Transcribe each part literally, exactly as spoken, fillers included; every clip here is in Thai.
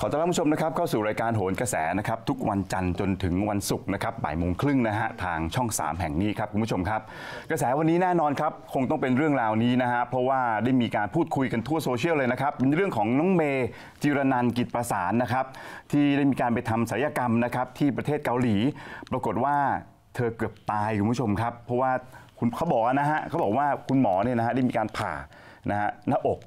ขอต้อนรับผู้ชมนะครับเข้าสู่รายการโหนกระแสนะครับทุกวันจันทร์จนถึงวันศุกร์นะครับบ่ายโมงครึ่งนะฮะทางช่องสามแห่งนี้ครับคุณผู้ชมครับกระแสวันนี้แน่นอนครับคงต้องเป็นเรื่องราวนี้นะฮะเพราะว่าได้มีการพูดคุยกันทั่วโซเชียลเลยนะครับเป็นเรื่องของน้องเมจิรนันท์กิจประสานนะครับที่ได้มีการไปทำศัลยกรรมนะครับที่ประเทศเกาหลีปรากฏว่าเธอเกือบตายคุณผู้ชมครับเพราะว่าคุณเขาบอกนะฮะเขาบอกว่าคุณหมอเนี่ยนะฮะได้มีการผ่านะฮะหน้าอก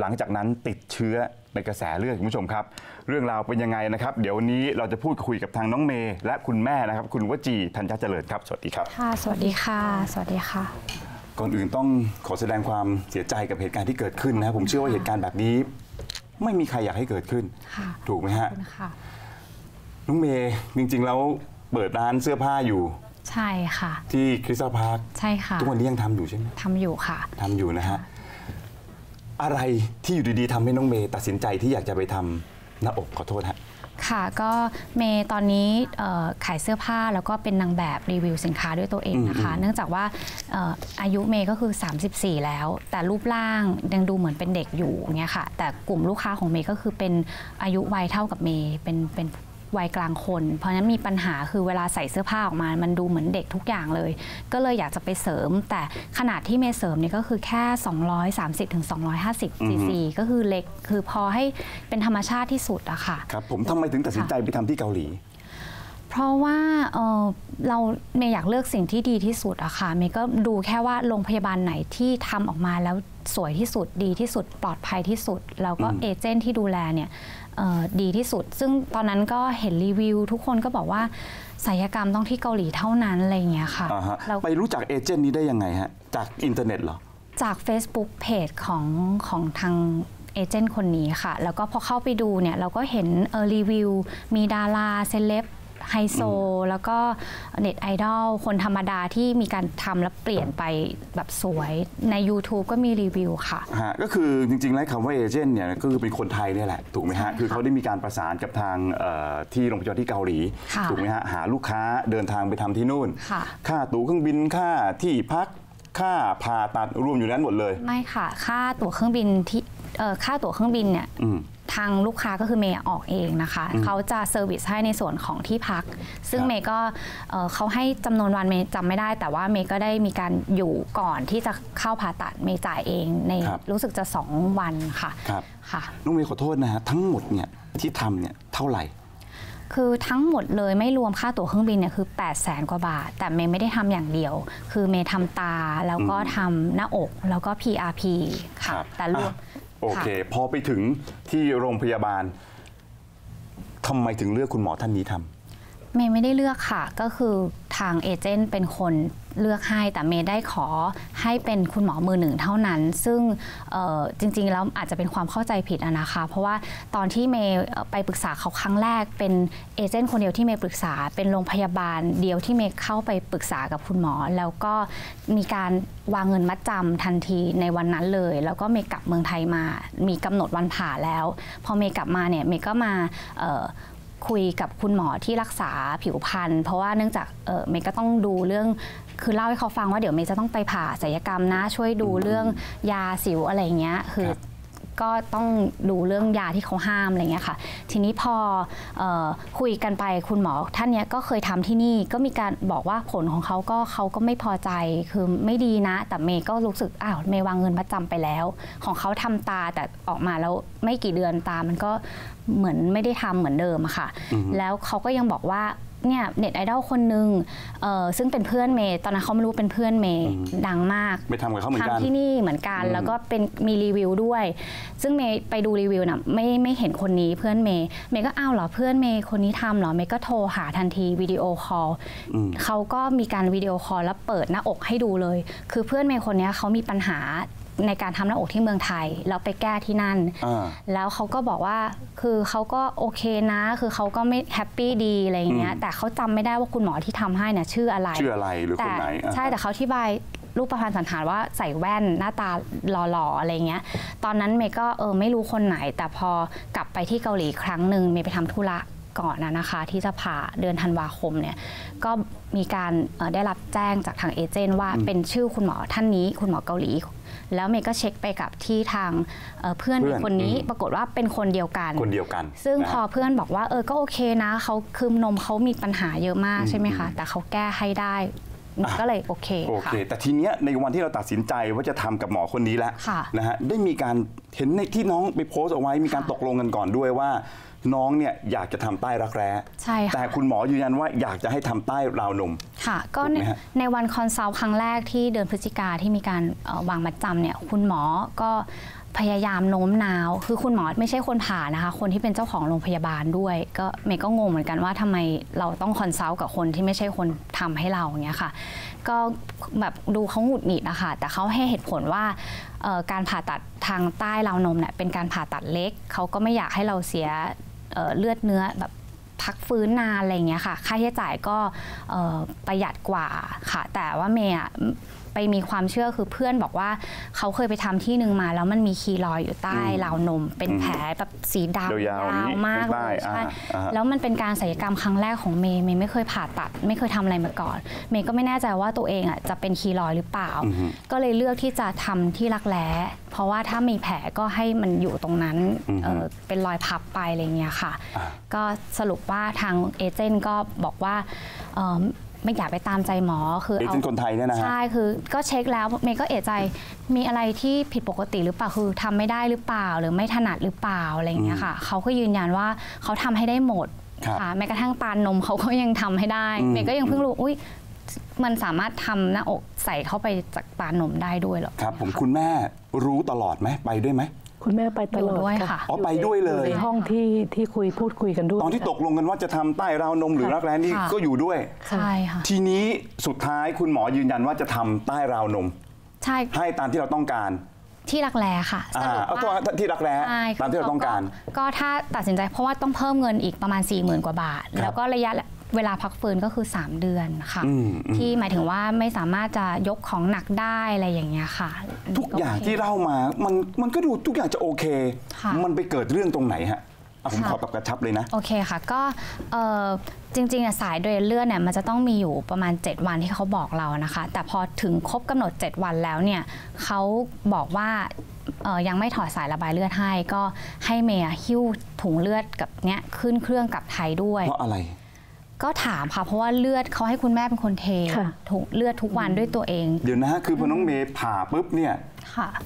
หลังจากนั้นติดเชื้อในกระแสเลือดคุณผู้ชมครับเรื่องราวเป็นยังไงนะครับเดี๋ยวนี้เราจะพูดคุยกับทางน้องเมย์และคุณแม่นะครับคุณวจีธัญญาเจริญครับสวัสดีครับค่ะสวัสดีค่ะสวัสดีค่ะก่อนอื่นต้องขอแสดงความเสียใจกับเหตุการณ์ที่เกิดขึ้นนะผมเชื่อว่าเหตุการณ์แบบนี้ไม่มีใครอยากให้เกิดขึ้นถูกไหมฮะน้องเมย์จริงๆแล้วเปิดร้านเสื้อผ้าอยู่ใช่ค่ะที่คริสตัลพาร์คใช่ค่ะทุกวันนี้ยังทำอยู่ใช่ไหมทำอยู่ค่ะทำอยู่นะฮะอะไรที่อยู่ดีๆทำให้น้องเมย์ตัดสินใจที่อยากจะไปทำหน้าอกขอโทษฮะค่ะก็เมย์ตอนนี้ขายเสื้อผ้าแล้วก็เป็นนางแบบรีวิวสินค้าด้วยตัวเองนะคะเนื่องจากว่าอายุเมย์ก็คือสามสิบสี่แล้วแต่รูปร่างยังดูเหมือนเป็นเด็กอยู่เงี้ยค่ะแต่กลุ่มลูกค้าของเมย์ก็คือเป็นอายุวัยเท่ากับเมย์เป็นเป็นวัยกลางคนเพราะนั้นมีปัญหาคือเวลาใส่เสื้อผ้าออกมามันดูเหมือนเด็กทุกอย่างเลยก็เลยอยากจะไปเสริมแต่ขนาดที่เมย์เสริมนี่ก็คือแค่ สองร้อยสามสิบถึงสองร้อยห้าสิบ ซีซีก็คือเล็กคือพอให้เป็นธรรมชาติที่สุดอะค่ะครับผมทำไมถึงตัดสินใจไปทำที่เกาหลีเพราะว่าเอ่อเราเมย์อยากเลือกสิ่งที่ดีที่สุดอะค่ะเมย์ก็ดูแค่ว่าโรงพยาบาลไหนที่ทำออกมาแล้วสวยที่สุดดีที่สุดปลอดภัยที่สุดแล้วก็เอเจนต์ที่ดูแลเนี่ยดีที่สุดซึ่งตอนนั้นก็เห็นรีวิวทุกคนก็บอกว่าศัลยกรรมต้องที่เกาหลีเท่านั้นอะไรอย่างเงี้ยค่ะเราไปรู้จักเอเจนต์นี้ได้ยังไงฮะจากอินเทอร์เน็ตเหรอจาก Facebook เพจของของทางเอเจนต์คนนี้ค่ะแล้วก็พอเข้าไปดูเนี่ยเราก็เห็นรีวิวมีดาราเซเลบไฮโซแล้วก็เน็ตไอดอลคนธรรมดาที่มีการทำแล้วเปลี่ยนไปแบบสวยใน ยูทูบ ก็มีรีวิวค่ะฮะก็คือจริงๆแล้วคำว่าเอเจนต์เนี่ยก็คือเป็นคนไทยนี่แหละถูกไหมฮะคือเขาได้มีการประสานกับทางที่โรงพยาบาลที่เกาหลีถูกไหมฮะหาลูกค้าเดินทางไปทำที่นู่นค่าตั๋วเครื่องบินค่าที่พักค่าผ่าตัดรวมอยู่นั้นหมดเลยไม่ค่ะค่าตั๋วเครื่องบินที่ค่าตั๋วเครื่องบินเนี่ยทางลูกค้าก็คือเมย์ออกเองนะคะเขาจะเซอร์วิสให้ในส่วนของที่พักซึ่งเมย์ก็เขาให้จำนวนวันเมย์จำไม่ได้แต่ว่าเมย์ก็ได้มีการอยู่ก่อนที่จะเข้าผ่าตัดเมย์จ่ายเองในรู้สึกจะสองวันค่ะค่ะน้องเมย์ขอโทษนะฮะทั้งหมดเนี่ยที่ทำเนี่ยเท่าไหร่คือทั้งหมดเลยไม่รวมค่าตั๋วเครื่องบินเนี่ยคือแปดแสนกว่าบาทแต่เมย์ไม่ได้ทำอย่างเดียวคือเมย์ทำตาแล้วก็ทำหน้าอกแล้วก็ พี อาร์ พี ค่ะแต่รวมโอเคพอไปถึงที่โรงพยาบาลทำไมถึงเลือกคุณหมอท่านนี้ทำเมย์ไม่ได้เลือกค่ะก็คือทางเอเจนต์เป็นคนเลือกให้แต่เมย์ได้ขอให้เป็นคุณหมอมือหนึ่งเท่านั้นซึ่งจริงๆแล้วอาจจะเป็นความเข้าใจผิดนะคะเพราะว่าตอนที่เมย์ไปปรึกษาเขาครั้งแรกเป็นเอเจนต์คนเดียวที่เมย์ปรึกษาเป็นโรงพยาบาลเดียวที่เมย์เข้าไปปรึกษากับคุณหมอแล้วก็มีการวางเงินมัดจำทันทีในวันนั้นเลยแล้วก็เมย์กลับเมืองไทยมามีกำหนดวันผ่าแล้วพอเมย์กลับมาเนี่ยเมย์ก็มาคุยกับคุณหมอที่รักษาผิวพรรณเพราะว่าเนื่องจากเออเมย์ก็ต้องดูเรื่องคือเล่าให้เขาฟังว่าเดี๋ยวเมย์จะต้องไปผ่าศัลยกรรมนะช่วยดูเรื่องยาสิวอะไรเงี้ยคือก็ต้องดูเรื่องยาที่เขาห้ามอะไรเงี้ยค่ะทีนี้พอเอ่อคุยกันไปคุณหมอท่านเนี้ยก็เคยทำที่นี่ก็มีการบอกว่าผลของเขาก็เขาก็ไม่พอใจคือไม่ดีนะแต่เมย์ก็รู้สึกอ้าวเมย์วางเงินประจำไปแล้วของเขาทำตาแต่ออกมาแล้วไม่กี่เดือนตามันก็เหมือนไม่ได้ทำเหมือนเดิมอะค่ะแล้วเขาก็ยังบอกว่าเนี่ยเน็ตไอดอลคนหนึ่งซึ่งเป็นเพื่อนเมย์ตอนนั้นเขาไม่รู้เป็นเพื่อนเมย์ดังมากไปทำกับเขาเหมือนกันทำที่นี่เหมือนกันแล้วก็เป็นมีรีวิวด้วยซึ่งเมย์ไปดูรีวิวนะไม่ไม่เห็นคนนี้เพื่อนเมย์เมย์ก็อ้าวเหรอเพื่อนเมย์คนนี้ทำเหรอเมย์ก็โทรหาทันทีวิดีโอคอลเขาก็มีการวิดีโอคอลแล้วเปิดหน้าอกให้ดูเลยคือเพื่อนเมย์คนนี้เขามีปัญหาในการทำหน้าอกที่เมืองไทยแล้วไปแก้ที่นั่นแล้วเขาก็บอกว่าคือเขาก็โอเคนะคือเขาก็ไม่แฮปปี้ดีอะไรอย่างเงี้ยแต่เขาจำไม่ได้ว่าคุณหมอที่ทำให้เนี่ยชื่ออะไรชื่ออะไรหรือคนไหนใช่แต่เขาอธิบายรูปประพันธ์สันฐานว่าใส่แว่นหน้าตาหล่อๆอะไรเงี้ยตอนนั้นเมย์ก็เออไม่รู้คนไหนแต่พอกลับไปที่เกาหลีครั้งหนึ่งเมย์ไปทำธุระก่อนนะคะที่จะผ่าเดือนธันวาคมเนี่ยก็มีการได้รับแจ้งจากทางเอเจนต์ว่าเป็นชื่อคุณหมอท่านนี้คุณหมอเกาหลี แล้วเมย์ก็เช็คไปกับที่ทางเพื่อนคนนี้ปรากฏว่าเป็นคนเดียวกันคนเดียวกันซึ่งพอเพื่อนบอกว่าเออก็โอเคนะเขาคือนมเขามีปัญหาเยอะมากใช่ไหมคะแต่เขาแก้ให้ได้ก็เลยโอเคโอเคแต่ทีเนี้ยในวันที่เราตัดสินใจว่าจะทำกับหมอคนนี้แล้วนะฮะได้มีการเห็นในที่น้องไปโพสต์เอาไว้มีการตกลงกันก่อนด้วยว่าน้องเนี่ยอยากจะทำใต้รักแร้ใช่ค่ะแต่คุณหมอยืนยันว่าอยากจะให้ทำใต้ราวนมค่ะก็ในวันคอนซัลท์ครั้งแรกที่เดือนพฤศจิกาที่มีการวางมัดจำเนี่ยคุณหมอก็พยายามโน้มน้าวคือคุณหมอไม่ใช่คนผ่านะคะคนที่เป็นเจ้าของโรงพยาบาลด้วยก็เมย์ก็งงเหมือนกันว่าทำไมเราต้องคอนซัลท์กับคนที่ไม่ใช่คนทำให้เราอย่างเงี้ยค่ะก็แบบดูเขาหงุดหงิดอะค่ะแต่เขาให้เหตุผลว่าการผ่าตัดทางใต้ราวนมเนี่ยเป็นการผ่าตัดเล็กเขาก็ไม่อยากให้เราเสียเลือดเนื้อแบบพักฟื้นนานอะไรเงี้ยค่ะค่าใช้จ่ายก็ประหยัดกว่าค่ะแต่ว่าเมย์ไปมีความเชื่อคือเพื่อนบอกว่าเขาเคยไปทำที่หนึ่งมาแล้วมันมีคีลอยอยู่ใต้ราวนมเป็นแผลแบบสีดำยาวมากเลยใช่แล้วมันเป็นการศัลยกรรมครั้งแรกของเมย์เมย์ไม่เคยผ่าตัดไม่เคยทำอะไรมาก่อนเมย์ก็ไม่แน่ใจว่าตัวเองอ่ะจะเป็นคีลอยหรือเปล่าก็เลยเลือกที่จะทำที่รักแร้เพราะว่าถ้ามีแผลก็ให้มันอยู่ตรงนั้นเป็นรอยพับไปอะไรเงี้ยค่ะก็สรุปว่าทางเอเจนต์ก็บอกว่าไม่อยากไปตามใจหมอคือเอาคนไทยเนี่ยนะใช่คือก็เช็คแล้วเมย์ก็เอะใจมีอะไรที่ผิดปกติหรือเปล่าคือทำไม่ได้หรือเปล่าหรือไม่ถนัดหรือเปล่าอะไรอย่างเงี้ยค่ะเขาก็ยืนยันว่าเขาทำให้ได้หมดค่ะแม้กระทั่งปานนมเขาก็ยังทำให้ได้เมย์ก็ยังเพิ่งรู้อุ้ยมันสามารถทำหน้าอกใส่เข้าไปจากปานนมได้ด้วยหรอครับผมคุณแม่รู้ตลอดไหมไปด้วยไหมคุณแม่ไปตลอดด้วยค่ะอ๋อไปด้วยเลยห้องที่ที่คุยพูดคุยกันด้วยตอนที่ตกลงกันว่าจะทำใต้ราวนมหรือรักแร้นี่ก็อยู่ด้วยใช่ค่ะทีนี้สุดท้ายคุณหมอยืนยันว่าจะทำใต้ราวนมใช่ให้ตามที่เราต้องการที่รักแร้ค่ะเอาตัวที่รักแร้ตามที่เราต้องการก็ถ้าตัดสินใจเพราะว่าต้องเพิ่มเงินอีกประมาณสี่หมื่นกว่าบาทแล้วก็ระยะเวลาพักฟื้นก็คือสามเดือนค่ะที่หมายถึงว่าไม่สามารถจะยกของหนักได้อะไรอย่างเงี้ยค่ะทุกอย่างที่เล่ามามันมันก็ดูทุกอย่างจะโอเคมันไปเกิดเรื่องตรงไหนฮะผมขอแบบกระชับเลยนะโอเคค่ะก็จริงๆสายเดินเลือดเนี่ยมันจะต้องมีอยู่ประมาณเจ็ดวันที่เขาบอกเรานะคะแต่พอถึงครบกำหนดเจ็ดวันแล้วเนี่ยเขาบอกว่ายังไม่ถอดสายระบายเลือดให้ก็ให้เมย์หิ้วถุงเลือดกับเนี้ยขึ้นเครื่องกลับไทยด้วยเพราะอะไรก็ถามค่ะเพราะว่าเลือดเขาให้คุณแม่เป็นคนเทเลือดทุกวันด้วยตัวเองเดี๋ยวนะฮะคือพอน้องเมย์ผ่าปุ๊บเนี่ย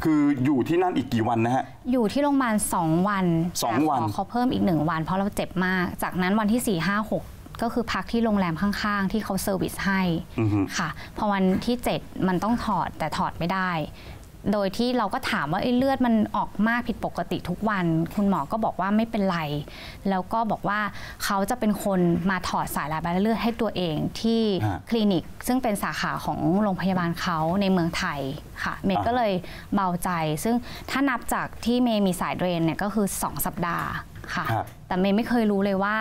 คืออยู่ที่นั่นอีกกี่วันนะฮะอยู่ที่โรงพยาบาลสองวันสองวันเขาเพิ่มอีกหนึ่งวันเพราะเราเจ็บมากจากนั้นวันที่สี่ ห้า หกก็คือพักที่โรงแรมข้างๆที่เขาเซอร์วิสให้ค่ะพอวันที่เจ็ดมันต้องถอดแต่ถอดไม่ได้โดยที่เราก็ถามว่าเลือดมันออกมากผิดปกติทุกวันคุณหมอก็บอกว่าไม่เป็นไรแล้วก็บอกว่าเขาจะเป็นคนมาถอดสายระบายเลือดให้ตัวเองที่คลินิกซึ่งเป็นสาขาของโรงพยาบาลเขาในเมืองไทยค่ะเมย์ก็เลยเบาใจซึ่งถ้านับจากที่เมย์มีสายเดรนเนี่ยก็คือสองสัปดาห์ค่ะแต่เมย์ไม่เคยรู้เลยว่า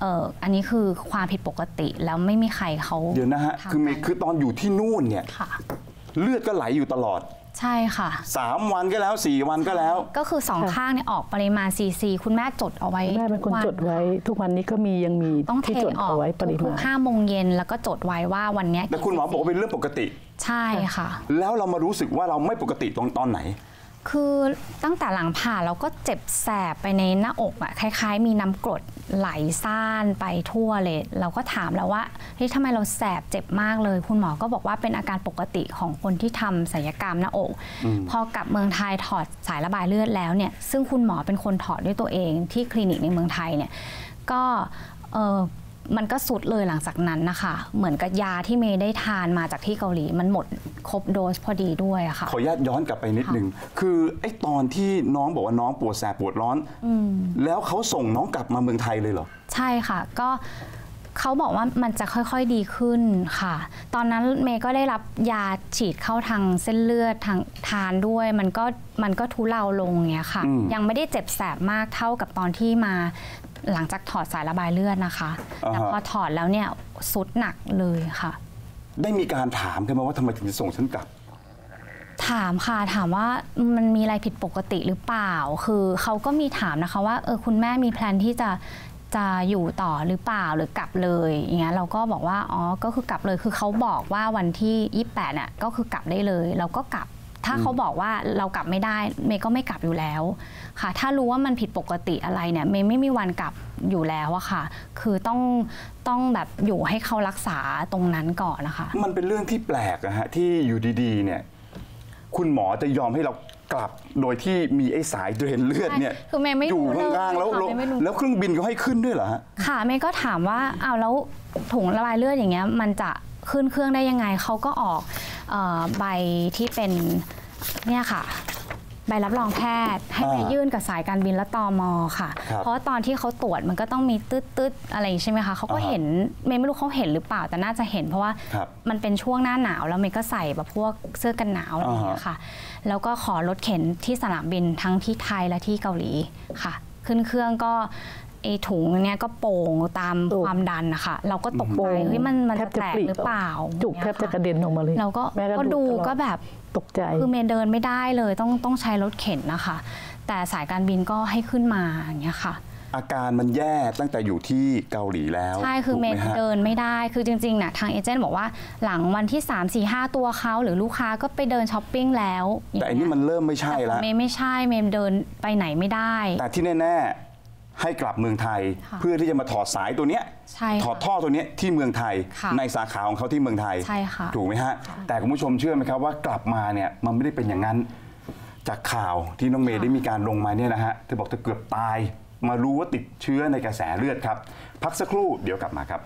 เอ่ออันนี้คือความผิดปกติแล้วไม่มีใครเขาเดี๋ยวนะฮะคือเมย์คือตอนอยู่ที่นู่นเนี่ยเลือดก็ไหลอยู่ตลอดใช่ค่ะสามวันก็แล้วสี่วันก็แล้วก็คือสองข้างเนี่ยออกปริมาณซีซีคุณแม่จดเอาไว้แม่เป็นคนจดไว้ทุกวันนี้ก็มียังมีต้องเทออกทุกห้าโมงเย็นแล้วก็จดไว้ว่าวันนี้แต่คุณหมอบอกว่าเป็นเรื่องปกติใช่ค่ะแล้วเรามารู้สึกว่าเราไม่ปกติตรงตอนไหนคือตั้งแต่หลังผ่าเราก็เจ็บแสบไปในหน้าอกอะคล้ายๆมีน้ำกรดไหลซ่านไปทั่วเลยเราก็ถามแล้วว่าเฮ้ยทำไมเราแสบเจ็บมากเลยคุณหมอก็บอกว่าเป็นอาการปกติของคนที่ทำศัลยกรรมหน้าอกพอกลับเมืองไทยถอดสายระบายเลือดแล้วเนี่ยซึ่งคุณหมอเป็นคนถอดด้วยตัวเองที่คลินิกในเมืองไทยเนี่ยก็เออมันก็สุดเลยหลังจากนั้นนะคะเหมือนกับยาที่เมย์ได้ทานมาจากที่เกาหลีมันหมดครบโดสพอดีด้วยอะค่ะขออนุญาตย้อนกลับไปนิดนึงคือไอ้ตอนที่น้องบอกว่าน้องปวดแสบปวดร้อนอืแล้วเขาส่งน้องกลับมาเมืองไทยเลยเหรอใช่ค่ะก็เขาบอกว่ามันจะค่อยๆดีขึ้นค่ะตอนนั้นเมย์ก็ได้รับยาฉีดเข้าทางเส้นเลือดทางทานด้วยมันก็มันก็ทุเลาลงเงี้ยค่ะยังไม่ได้เจ็บแสบมากเท่ากับตอนที่มาหลังจากถอดสายระบายเลือดนะคะแต่พอถอดแล้วเนี่ยสุดหนักเลยค่ะได้มีการถามขึ้นมาว่าทำไมถึงส่งฉันกลับถามค่ะถามว่ามันมีอะไรผิดปกติหรือเปล่าคือเขาก็มีถามนะคะว่าเออคุณแม่มีแพลนที่จะจะอยู่ต่อหรือเปล่าหรือกลับเลยอย่างเงี้ยเราก็บอกว่าอ๋อก็คือกลับเลยคือเขาบอกว่าวันที่ยี่สิบแปดน่ะก็คือกลับได้เลยเราก็กลับ ถ้าเขาบอกว่าเรากลับไม่ได้เมย์ก็ไม่กลับอยู่แล้วค่ะถ้ารู้ว่ามันผิดปกติอะไรเนี่ยเมย์ไม่มีวันกลับอยู่แล้วอะค่ะคือต้องต้องแบบอยู่ให้เขารักษาตรงนั้นก่อนนะคะมันเป็นเรื่องที่แปลกอะฮะที่อยู่ดีๆเนี่ยคุณหมอจะยอมให้เรากลับโดยที่มีไอ้สายเดรนเลือดเนี่ยอยู่ข้างๆแล้วแล้วเครื่องบินก็ให้ขึ้นด้วยเหรอฮะค่ะเมย์ก็ถามว่าอ้าวแล้วถุงระบายเลือดอย่างเงี้ยมันจะขึ้นเครื่องได้ยังไงเขาก็ออกใบที่เป็นเนี่ยค่ะใบรับรองแพทย์ให้ไปยื่นกับสายการบินและตม.ค่ะเพราะตอนที่เขาตรวจมันก็ต้องมีตืดๆอะไรใช่ไหมคะเขาก็เห็นเมย์ไม่รู้เขาเห็นหรือเปล่าแต่น่าจะเห็นเพราะว่ามันเป็นช่วงหน้าหนาวแล้วเมย์ก็ใส่แบบพวกเสื้อกันหนาวอะไรอย่างเงี้ยค่ะแล้วก็ขอรถเข็นที่สนามบินทั้งที่ไทยและที่เกาหลีค่ะขึ้นเครื่องก็ไอ้ถุงเนี้ยก็โป่งตามความดันนะคะเราก็ตกใจเฮ้ยมันมันจะแตกหรือเปล่าจุกแทบจะกระเด็นออกมาเลยเราก็ก็ดูก็แบบตกใจคือเมย์เดินไม่ได้เลยต้องต้องใช้รถเข็นนะคะแต่สายการบินก็ให้ขึ้นมาอย่างเงี้ยค่ะอาการมันแย่ตั้งแต่อยู่ที่เกาหลีแล้วใช่คือเมย์เดินไม่ได้คือจริงๆนะทางเอเจนต์บอกว่าหลังวันที่สาม สี่ ห้าตัวเขาหรือลูกค้าก็ไปเดินช้อปปิ้งแล้วแต่อันนี้มันเริ่มไม่ใช่แล้วเมย์ไม่ใช่เมย์เดินไปไหนไม่ได้แต่ที่แน่ให้กลับเมืองไทยเพื่อที่จะมาถอดสายตัวเนี้ยถอดท่อตัวเนี้ยที่เมืองไทยในสาขาของเขาที่เมืองไทยถูกไหมฮะแต่คุณผู้ชมเชื่อไหมครับว่ากลับมาเนี่ยมันไม่ได้เป็นอย่างนั้นจากข่าวที่น้องเมย์ได้มีการลงมาเนี่ยนะฮะเธอบอกเธอเกือบตายมารู้ว่าติดเชื้อในกระแสเลือดครับพักสักครู่เดี๋ยวกลับมาครับ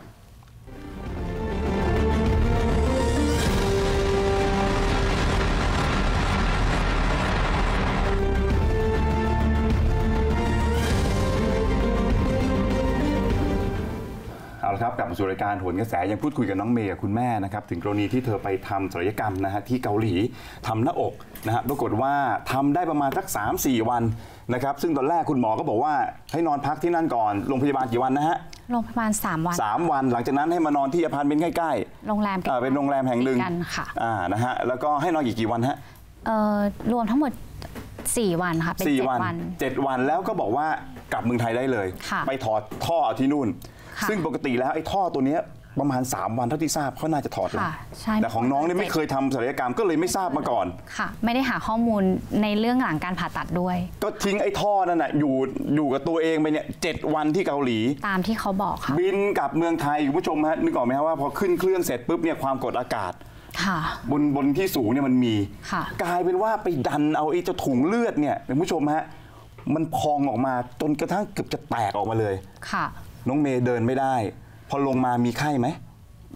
ครับกลับมาสู่รายการโหนกระแสยังพูดคุยกับน้องเมย์กับคุณแม่นะครับถึงกรณีที่เธอไปทำศัลยกรรมนะฮะที่เกาหลีทำหน้าอกนะฮะปรากฏว่าทำได้ประมาณสัก สาม สี่ วันนะครับซึ่งตอนแรกคุณหมอก็บอกว่าให้นอนพักที่นั่นก่อนโรงพยาบาลกี่วันนะฮะโรงพยาบาลสามวันสามวันหลังจากนั้นให้มานอนที่อพาร์ตเมนต์ใกล้ๆโรงแรมเป็นโรงแรมแห่งหนึ่งอ่านะฮะแล้วก็ให้นอนกี่กี่วันฮะเอ่อรวมทั้งหมดสี่วันค่ะเป็นเจ็ดวันเจ็ดวันแล้วก็บอกว่ากลับเมืองไทยได้เลยไปถอดท่อที่นู่นซึ่งปกติแล้วไอ้ท่อตัวนี้ประมาณสามวันเท่าที่ทราบเขาน่าจะถอดเลยแต่ของน้องนี่ไม่เคยทำศัลยกรรมก็เลยไม่ทราบมาก่อนค่ะไม่ได้หาข้อมูลในเรื่องหลังการผ่าตัดด้วยก็ทิ้งไอ้ท่อนั่นน่ะอยู่อยู่กับตัวเองไปเนี่ยเจ็ดวันที่เกาหลีตามที่เขาบอกค่ะบินกลับเมืองไทยคุณผู้ชมฮะนึกออกไหมครับว่าพอขึ้นเครื่องเสร็จปุ๊บเนี่ยความกดอากาศบนบนที่สูงเนี่ยมันมีกลายเป็นว่าไปดันเอาไอ้เจ้าถุงเลือดเนี่ยคุณผู้ชมฮะมันพองออกมาจนกระทั่งเกือบจะแตกออกมาเลยค่ะน้องเมย์เดินไม่ได้พอลงมามีไข้ไหม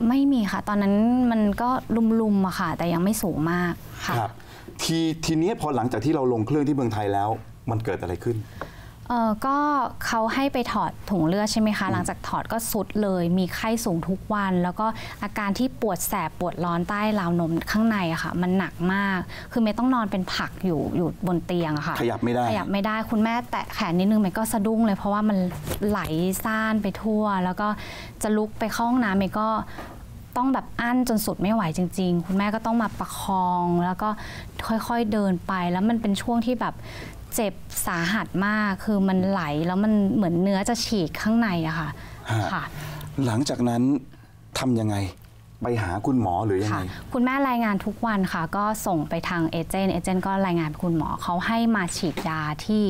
ไม่มีค่ะตอนนั้นมันก็ลุมๆอะค่ะแต่ยังไม่สูงมากค่ะครับทีทีนี้พอหลังจากที่เราลงเครื่องที่เมืองไทยแล้วมันเกิดอะไรขึ้นเออก็เขาให้ไปถอดถุงเลือดใช่ไหมคะหลังจากถอดก็สุดเลยมีไข้สูงทุกวันแล้วก็อาการที่ปวดแสบปวดร้อนใต้ราวนมข้างในอะค่ะมันหนักมากคือเมย์ต้องนอนเป็นผักอยู่อยู่บนเตียงอะค่ะขยับไม่ได้ขยับไม่ได้คุณแม่แตะแขนนิดนึงเมย์ก็สะดุ้งเลยเพราะว่ามันไหลซ่านไปทั่วแล้วก็จะลุกไปเข้าห้องน้ำเมย์ก็ต้องแบบอั้นจนสุดไม่ไหวจริงๆคุณแม่ก็ต้องมาประคองแล้วก็ค่อยๆเดินไปแล้วมันเป็นช่วงที่แบบเจ็บสาหัสมากคือมันไหลแล้วมันเหมือนเนื้อจะฉีกข้างในอะค่ะค่ะหลังจากนั้นทำยังไงไปหาคุณหมอหรือยังไงคุณแม่รายงานทุกวันค่ะก็ส่งไปทางเอเจนต์เอเจนต์ก็รายงานไปคุณหมอเขาให้มาฉีดยาที่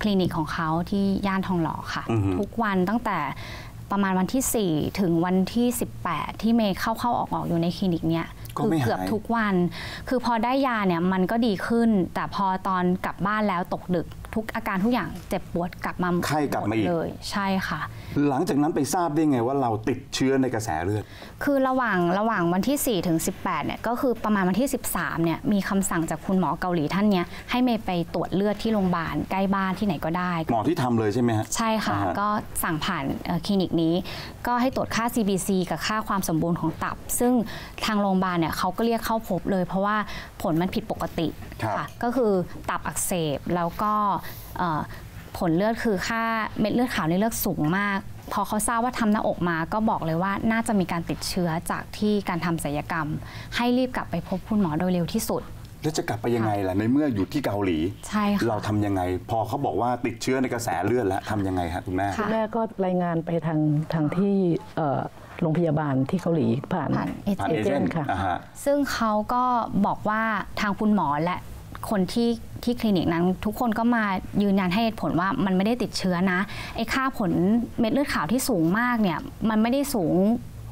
คลินิกของเขาที่ย่านทองหล่อค่ะทุกวันตั้งแต่ประมาณวันที่สี่ถึงวันที่สิบแปดที่เมย์เข้าเข้าออกออกอยู่ในคลินิกเนี้ยคือเกือบทุกวันคือพอได้ยาเนี่ยมันก็ดีขึ้นแต่พอตอนกลับบ้านแล้วตกดึกทุกอาการทุกอย่างเจ็บปวดกลับมาไข้กลับมาอีกเลยใช่ค่ะหลังจากนั้นไปทราบได้ไงว่าเราติดเชื้อในกระแสเลือดคือระหว่างระหว่างวันที่สี่ถึงสิบแปดเนี่ยก็คือประมาณวันที่สิบสามเนี่ยมีคำสั่งจากคุณหมอเกาหลีท่านเนี้ยให้เมย์ไปตรวจเลือดที่โรงพยาบาลใกล้บ้านที่ไหนก็ได้หมอที่ทำเลยใช่ไหมฮะใช่ค่ะก็สั่งผ่านคลินิกนี้ก็ให้ตรวจค่า ซี บี ซี กับค่าความสมบูรณ์ของตับซึ่งทางโรงพยาบาลเนี่ยเขาก็เรียกเข้าพบเลยเพราะว่าผลมันผิดปกติค่ะก็คือตับอักเสบแล้วก็ผลเลือดคือค่าเม็ดเลือดขาวในเลือดสูงมากพอเขาทราบว่าทำหน้าอกมาก็บอกเลยว่าน่าจะมีการติดเชื้อจากที่การทำศัลยกรรมให้รีบกลับไปพบคุณหมอโดยเร็วที่สุด แล้วจะกลับไปยังไงล่ะในเมื่ออยู่ที่เกาหลีใช่ค่ะเราทำยังไงพอเขาบอกว่าติดเชื้อในกระแสเลือดแล้วทำยังไงฮะคุณแม่คุณแม่ก็รายงานไปทางทางที่โรงพยาบาลที่เกาหลีผ่านเอเจนต์ค่ะซึ่งเขาก็บอกว่าทางคุณหมอและคนที่ที่คลินิกนั้นทุกคนก็มายืนยันให้เหตุผลว่ามันไม่ได้ติดเชื้อนะไอ้ค่าผลเม็ดเลือดขาวที่สูงมากเนี่ยมันไม่ได้สูง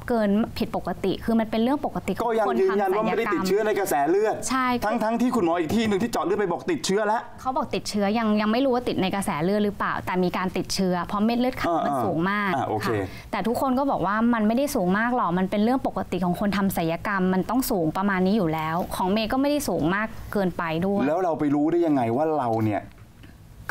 เกินผิดปกติคือมันเป็นเรื่องปกติก็ยังยืนยันว่าไม่ได้ติดเชื้อในกระแสเลือดใช่ทั้งทั้งที่คุณหมออีกที่หนึ่งที่เจาะเลือดไปบอกติดเชื้อแล้วเขาบอกติดเชื้อยังยังไม่รู้ว่าติดในกระแสเลือดหรือเปล่าแต่มีการติดเชื้อเพราะเม็ดเลือดขาวมันสูงมากค่ะแต่ทุกคนก็บอกว่ามันไม่ได้สูงมากหรอกมันเป็นเรื่องปกติของคนทำศัลยกรรมมันต้องสูงประมาณนี้อยู่แล้วของเมย์ก็ไม่ได้สูงมากเกินไปด้วยแล้วเราไปรู้ได้ยังไงว่าเราเนี่ย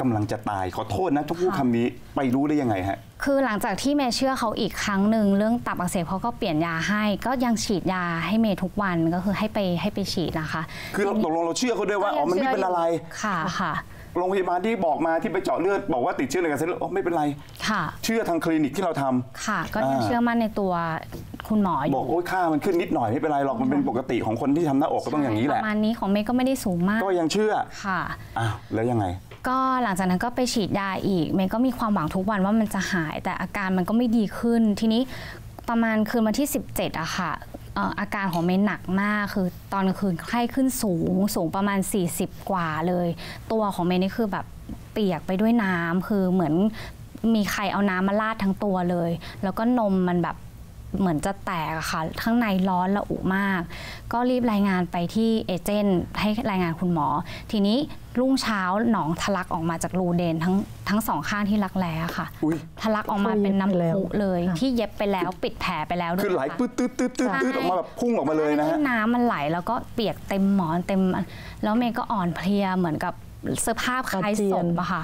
กำลังจะตายขอโทษนะทุกผู้คำนี้ไปรู้ได้ยังไงฮะคือหลังจากที่เมย์เชื่อเขาอีกครั้งหนึ่งเรื่องตับอักเสบเขาก็เปลี่ยนยาให้ก็ยังฉีดยาให้เมย์ทุกวันก็คือให้ไปให้ไปฉีดนะคะคือตกลงเราเชื่อเขาด้วยว่าอ๋อมันไม่เป็นอะไรค่ะค่ะโรงพยาบาลที่บอกมาที่ไปเจาะเลือดบอกว่าติดเชื้อในกระแสเลือดอ๋อไม่เป็นไรค่ะเชื่อทางคลินิกที่เราทำค่ะก็ยังเชื่อมั่นในตัวคุณหมออยู่บอกโอ้ยค่ามันขึ้นนิดหน่อยไม่เป็นไรหรอกมันเป็นปกติของคนที่ทำหน้าอกก็ต้องอย่างนี้แหละประมาณนี้ของเมย์ก็ไม่ได้สูงมากก็ยังเชื่อค่ะอ้าวแล้วยังไงก็หลังจากนั้นก็ไปฉีดยาอีกเมย์ก็มีความหวังทุกวันว่ามันจะหายแต่อาการมันก็ไม่ดีขึ้นทีนี้ประมาณคืนวันที่สิบเจ็ดอะค่ะอาการของเมย์หนักมากคือตอนกลางคืนไข้ขึ้นสูงสูงประมาณสี่สิบกว่าเลยตัวของเมย์นี่คือแบบเปียกไปด้วยน้ำคือเหมือนมีใครเอาน้ำมาราดทั้งตัวเลยแล้วก็นมมันแบบเหมือนจะแตกอะค่ะข้างในร้อนระอุมากก็รีบรายงานไปที่เอเจนต์ให้รายงานคุณหมอทีนี้รุ่งเช้าหนองทะลักออกมาจากรูเดนทั้งทั้งสองข้างที่รักแร้ค่ะทะลักออกมาเป็นน้ำพุเลยที่เย็บไปแล้วปิดแผลไปแล้วคือไหลปื๊ดตื๊ดตื๊ดตื๊ดออกมาแบบพุ่งออกมาเลยนะฮะน้ำมันไหลแล้วก็เปียกเต็มหมอนเต็มแล้วเมย์ก็อ่อนเพลียเหมือนกับสภาพคล้ายศพอะค่ะ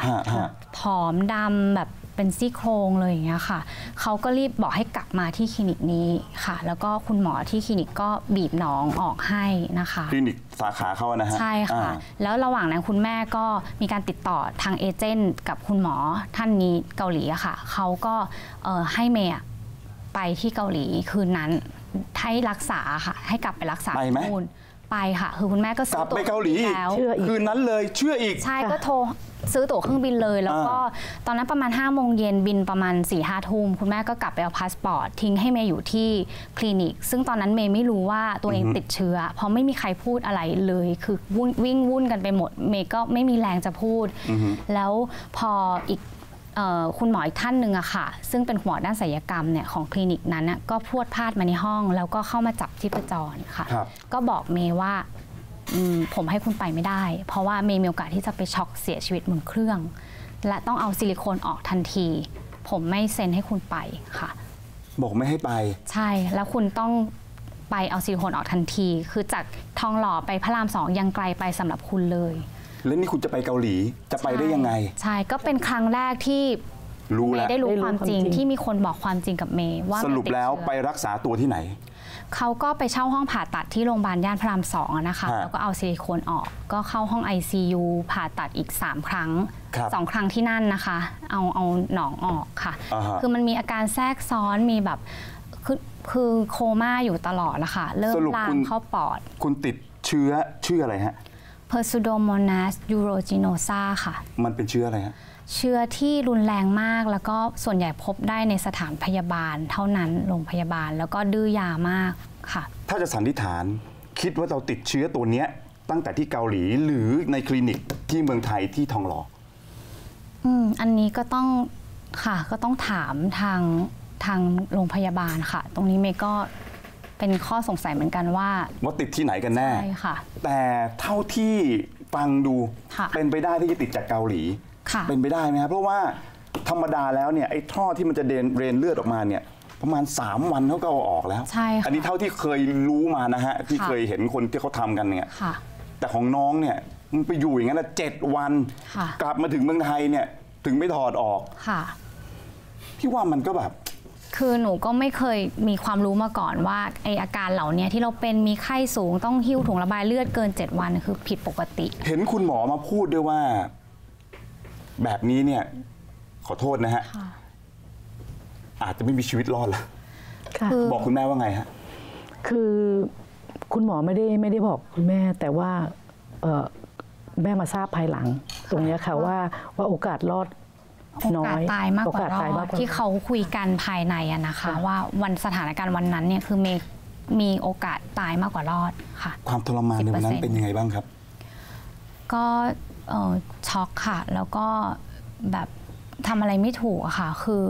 ผอมดำแบบเป็นซี่โครงเลยอย่างเงี้ยค่ะเขาก็รีบบอกให้กลับมาที่คลินิกนี้ค่ะแล้วก็คุณหมอที่คลินิกก็บีบหนองออกให้นะคะคลินิกสาขาเขานะฮะใช่ค่ะแล้วระหว่างนั้นคุณแม่ก็มีการติดต่อทางเอเจนต์กับคุณหมอท่านนี้เกาหลีอะค่ะเขาก็ให้เมย์ไปที่เกาหลีคืนนั้นให้รักษาค่ะให้กลับไปรักษาไปไหมไปค่ะคือคุณแม่ก็ซื้อตั๋วไปเกาหลีแล้วคืนนั้นเลยเชื่ออีกใช่ก็โทรซื้อตั๋วเครื่องบินเลยแล้วก็ตอนนั้นประมาณห้าโมงเย็นบินประมาณสี่ห้าทุ่มคุณแม่ก็กลับไปเอาพาสปอร์ตทิ้งให้เมย์อยู่ที่คลินิกซึ่งตอนนั้นเมย์ไม่รู้ว่าตัวเองติดเชื้อเพราะไม่มีใครพูดอะไรเลยคือวิ่งวุ่นกันไปหมดเมย์ก็ไม่มีแรงจะพูดแล้วพออีกคุณหมออีกท่านหนึ่งอะค่ะซึ่งเป็นหมอด้านศัลยกรรมเนี่ยของคลินิกนั้นนะก็พรวดพลาดมาในห้องแล้วก็เข้ามาจับชีพจรค่ะก็บอกเมย์ว่าผมให้คุณไปไม่ได้เพราะว่าเมย์มีโอกาสที่จะไปช็อกเสียชีวิตบนเครื่องและต้องเอาซิลิโคนออกทันทีผมไม่เซ็นให้คุณไปค่ะบอกไม่ให้ไปใช่แล้วคุณต้องไปเอาซิลิโคนออกทันทีคือจากทองหล่อไปพระรามสองยังไกลไปสำหรับคุณเลยแล้วนี่คุณจะไปเกาหลีจะไปได้ยังไงใช่ก็เป็นครั้งแรกที่รู้แล้วได้รู้ความจริงที่มีคนบอกความจริงกับเมย์ว่าสรุปแล้วไปรักษาตัวที่ไหนเขาก็ไปเช่าห้องผ่าตัดที่โรงพยาบาลย่านพระรามสองนะคะแล้วก็เอาซิลิโคนออกก็เข้าห้อง ไอ ซี ยู ผ่าตัดอีกสามครั้งสองครั้งที่นั่นนะคะเอาเอาหนองออกค่ะคือมันมีอาการแทรกซ้อนมีแบบคือคือโคม่าอยู่ตลอดนะคะเริ่มลามเข้าปอดคุณติดเชื้อชื่ออะไรฮะPseudomonas aeruginosa ค่ะมันเป็นเชื้ออะไรฮะเชื้อที่รุนแรงมากแล้วก็ส่วนใหญ่พบได้ในสถานพยาบาลเท่านั้นโรงพยาบาลแล้วก็ดื้อยามากค่ะถ้าจะสันนิษฐานคิดว่าเราติดเชื้อตัวเนี้ยตั้งแต่ที่เกาหลีหรือในคลินิกที่เมืองไทยที่ทองหล่ออืมอันนี้ก็ต้องค่ะก็ต้องถามทางทางโรงพยาบาลค่ะตรงนี้เมย์ก็เป็นข้อสงสัยเหมือนกันว่าว่าติดที่ไหนกันแน่ใช่ค่ะแต่เท่าที่ฟังดูเป็นไปได้ที่จะติดจากเกาหลีเป็นไปได้ไหมครับเพราะว่าธรรมดาแล้วเนี่ยไอ้ท่อที่มันจะเดนเรนเลือดออกมาเนี่ยประมาณสามวันเขาก็เอาออกแล้วใช่อันนี้เท่าที่เคยรู้มานะฮะที่เคยเห็นคนที่เขาทำกันเนี่ยแต่ของน้องเนี่ยมันไปอยู่อย่างนั้นนะเจ็ดวันกลับมาถึงเมืองไทยเนี่ยถึงไม่ถอดออกค่ะที่ว่ามันก็แบบคือหนูก็ไม่เคยมีความรู้มาก่อนว่าไออาการเหล่านี้ที่เราเป็นมีไข้สูงต้องหิ้วถุงระบายเลือดเกินเจ็ดวันคือผิดปกติเห็นคุณหมอมาพูดด้วยว่าแบบนี้เนี่ยขอโทษนะฮะอาจจะไม่มีชีวิตรอดละบอกคุณแม่ว่าไงฮะคือคุณหมอไม่ได้ไม่ได้บอกคุณแม่แต่ว่า แม่มาทราบภายหลังตรงนี้ค่ะว่าว่าโอกาสรอดน้อยตายมากกว่ารอดที่เขาคุยกันภายในอะนะคะว่าวันสถานการณ์วันนั้นเนี่ยคือเมย์มีโอกาสตายมากกว่ารอดค่ะความทรมานในวันนั้นเป็นยังไงบ้างครับก็ช็อกค่ะแล้วก็แบบทำอะไรไม่ถูกค่ะคือ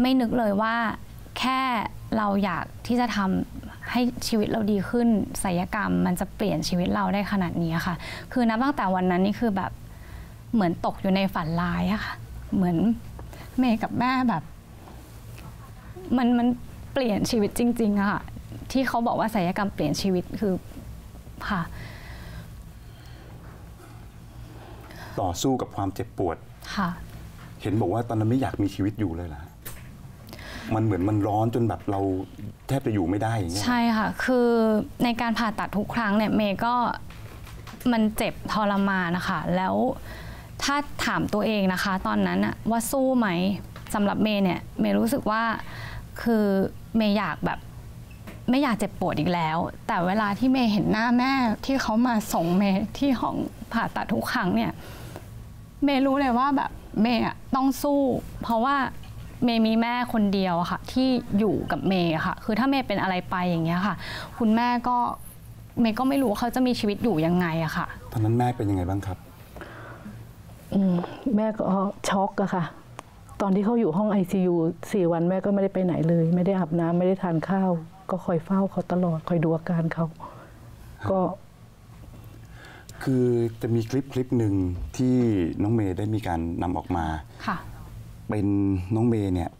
ไม่นึกเลยว่าแค่เราอยากที่จะทำให้ชีวิตเราดีขึ้นศัลยกรรมมันจะเปลี่ยนชีวิตเราได้ขนาดนี้ค่ะคือนับตั้งแต่วันนั้นนี่คือแบบเหมือนตกอยู่ในฝันร้ายค่ะเหมือนเมย์กับแม่แบบมันมันเปลี่ยนชีวิตจริงๆค่ะที่เขาบอกว่าศัลยกรรมเปลี่ยนชีวิตคือค่ะต่อสู้กับความเจ็บปวดค่ะเห็นบอกว่าตอนนั้นไม่อยากมีชีวิตอยู่เลยล่ะมันเหมือนมันร้อนจนแบบเราแทบจะอยู่ไม่ได้อย่างเงี้ยใช่ค่ะคือในการผ่าตัดทุกครั้งเนี่ยเมย์ก็มันเจ็บทรมานนะคะแล้วถ้าถามตัวเองนะคะตอนนั้นอะว่าสู้ไหมสำหรับเมย์เนี่ยเมย์รู้สึกว่าคือเมย์อยากแบบไม่อยากเจ็บปวดอีกแล้วแต่เวลาที่เมย์เห็นหน้าแม่ที่เขามาส่งเมย์ที่ห้องผ่าตัดทุกครั้งเนี่ยเมย์รู้เลยว่าแบบเมย์ต้องสู้เพราะว่าเมย์มีแม่คนเดียวค่ะที่อยู่กับเมย์ค่ะคือถ้าเมย์เป็นอะไรไปอย่างเงี้ยค่ะคุณแม่ก็เมย์ก็ไม่รู้เขาจะมีชีวิตอยู่ยังไงอะค่ะตอนนั้นแม่เป็นยังไงบ้างครับอืมแม่ก็ช็อกอะค่ะตอนที่เขาอยู่ห้อง ไอ ซี ยู สี่วันแม่ก็ไม่ได้ไปไหนเลยไม่ได้อาบน้ำไม่ได้ทานข้าวก็คอยเฝ้าเขาตลอดคอยดูอาการเขาก็คือจะมีคลิปคลิปหนึ่งที่น้องเมย์ได้มีการนำออกมาค่ะเป็นน้องเมย์เนี่ย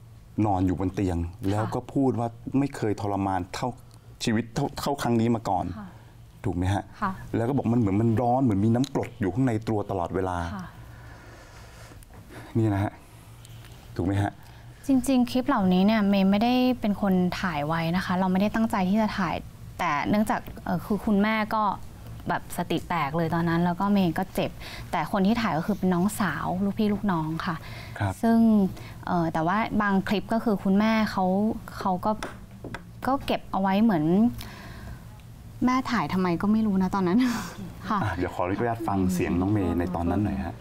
นอนอยู่บนเตียงแล้วก็พูดว่าไม่เคยทรมานเท่าชีวิตเท่าเท่าครั้งนี้มาก่อนถูกไหมฮะแล้วก็บอกมันเหมือนมันร้อนเหมือนมีน้ำกรดอยู่ข้างในตัวตลอดเวลานี่นะฮะถูกไหมฮะจริงๆคลิปเหล่านี้เนี่ยเมย์ไม่ได้เป็นคนถ่ายไว้นะคะเราไม่ได้ตั้งใจที่จะถ่ายแต่เนื่องจากคือคุณแม่ก็แบบสติแตกเลยตอนนั้นแล้วก็เมย์ก็เจ็บแต่คนที่ถ่ายก็คือเป็นน้องสาวลูกพี่ลูกน้องค่ะซึ่งแต่ว่าบางคลิปก็คือคุณแม่เขาเขาก็ก็เก็บเอาไว้เหมือนแม่ถ่ายทำไมก็ไม่รู้นะตอนนั้นค่ะเดี๋ยวขออนุญาตฟังเสียงน้องเมย์ในตอนนั้นหน่อยฮะ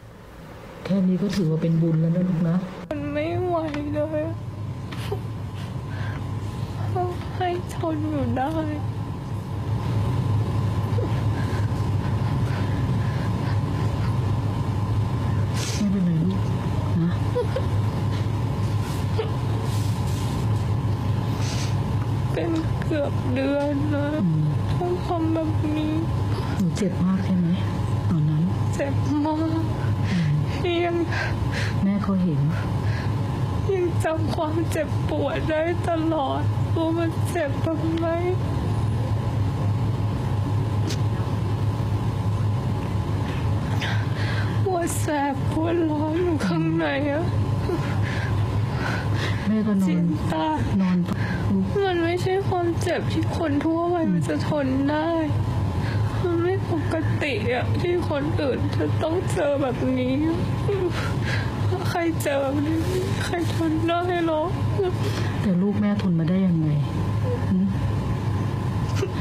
แค่นี้ก็ถือว่าเป็นบุญแล้วนะลูกนะมันไม่ไหวเลยให้ทนอยู่ได้ไม่เป็นไรลูกนะเป็นเกือบเดือนแล้วต้องทำแบบนี้หนูเจ็บมากใช่ไหมตอนนั้นเจ็บมากยังแม่เขาเห็นยังจำความเจ็บปวดได้ตลอดว่ามันเจ็บแบบไหนปวดแสบปวดร้อนอยู่ข้างในอะแม่ก็นอนตานอนมันไม่ใช่ความเจ็บที่คนทั่วไปมันจะทนได้มันไม่ปกติอะที่คนอื่นจะต้องเจอแบบนี้ใครเจอแบบนี้ใครทนได้หรอแต่ลูกแม่ทนมาได้ยังไง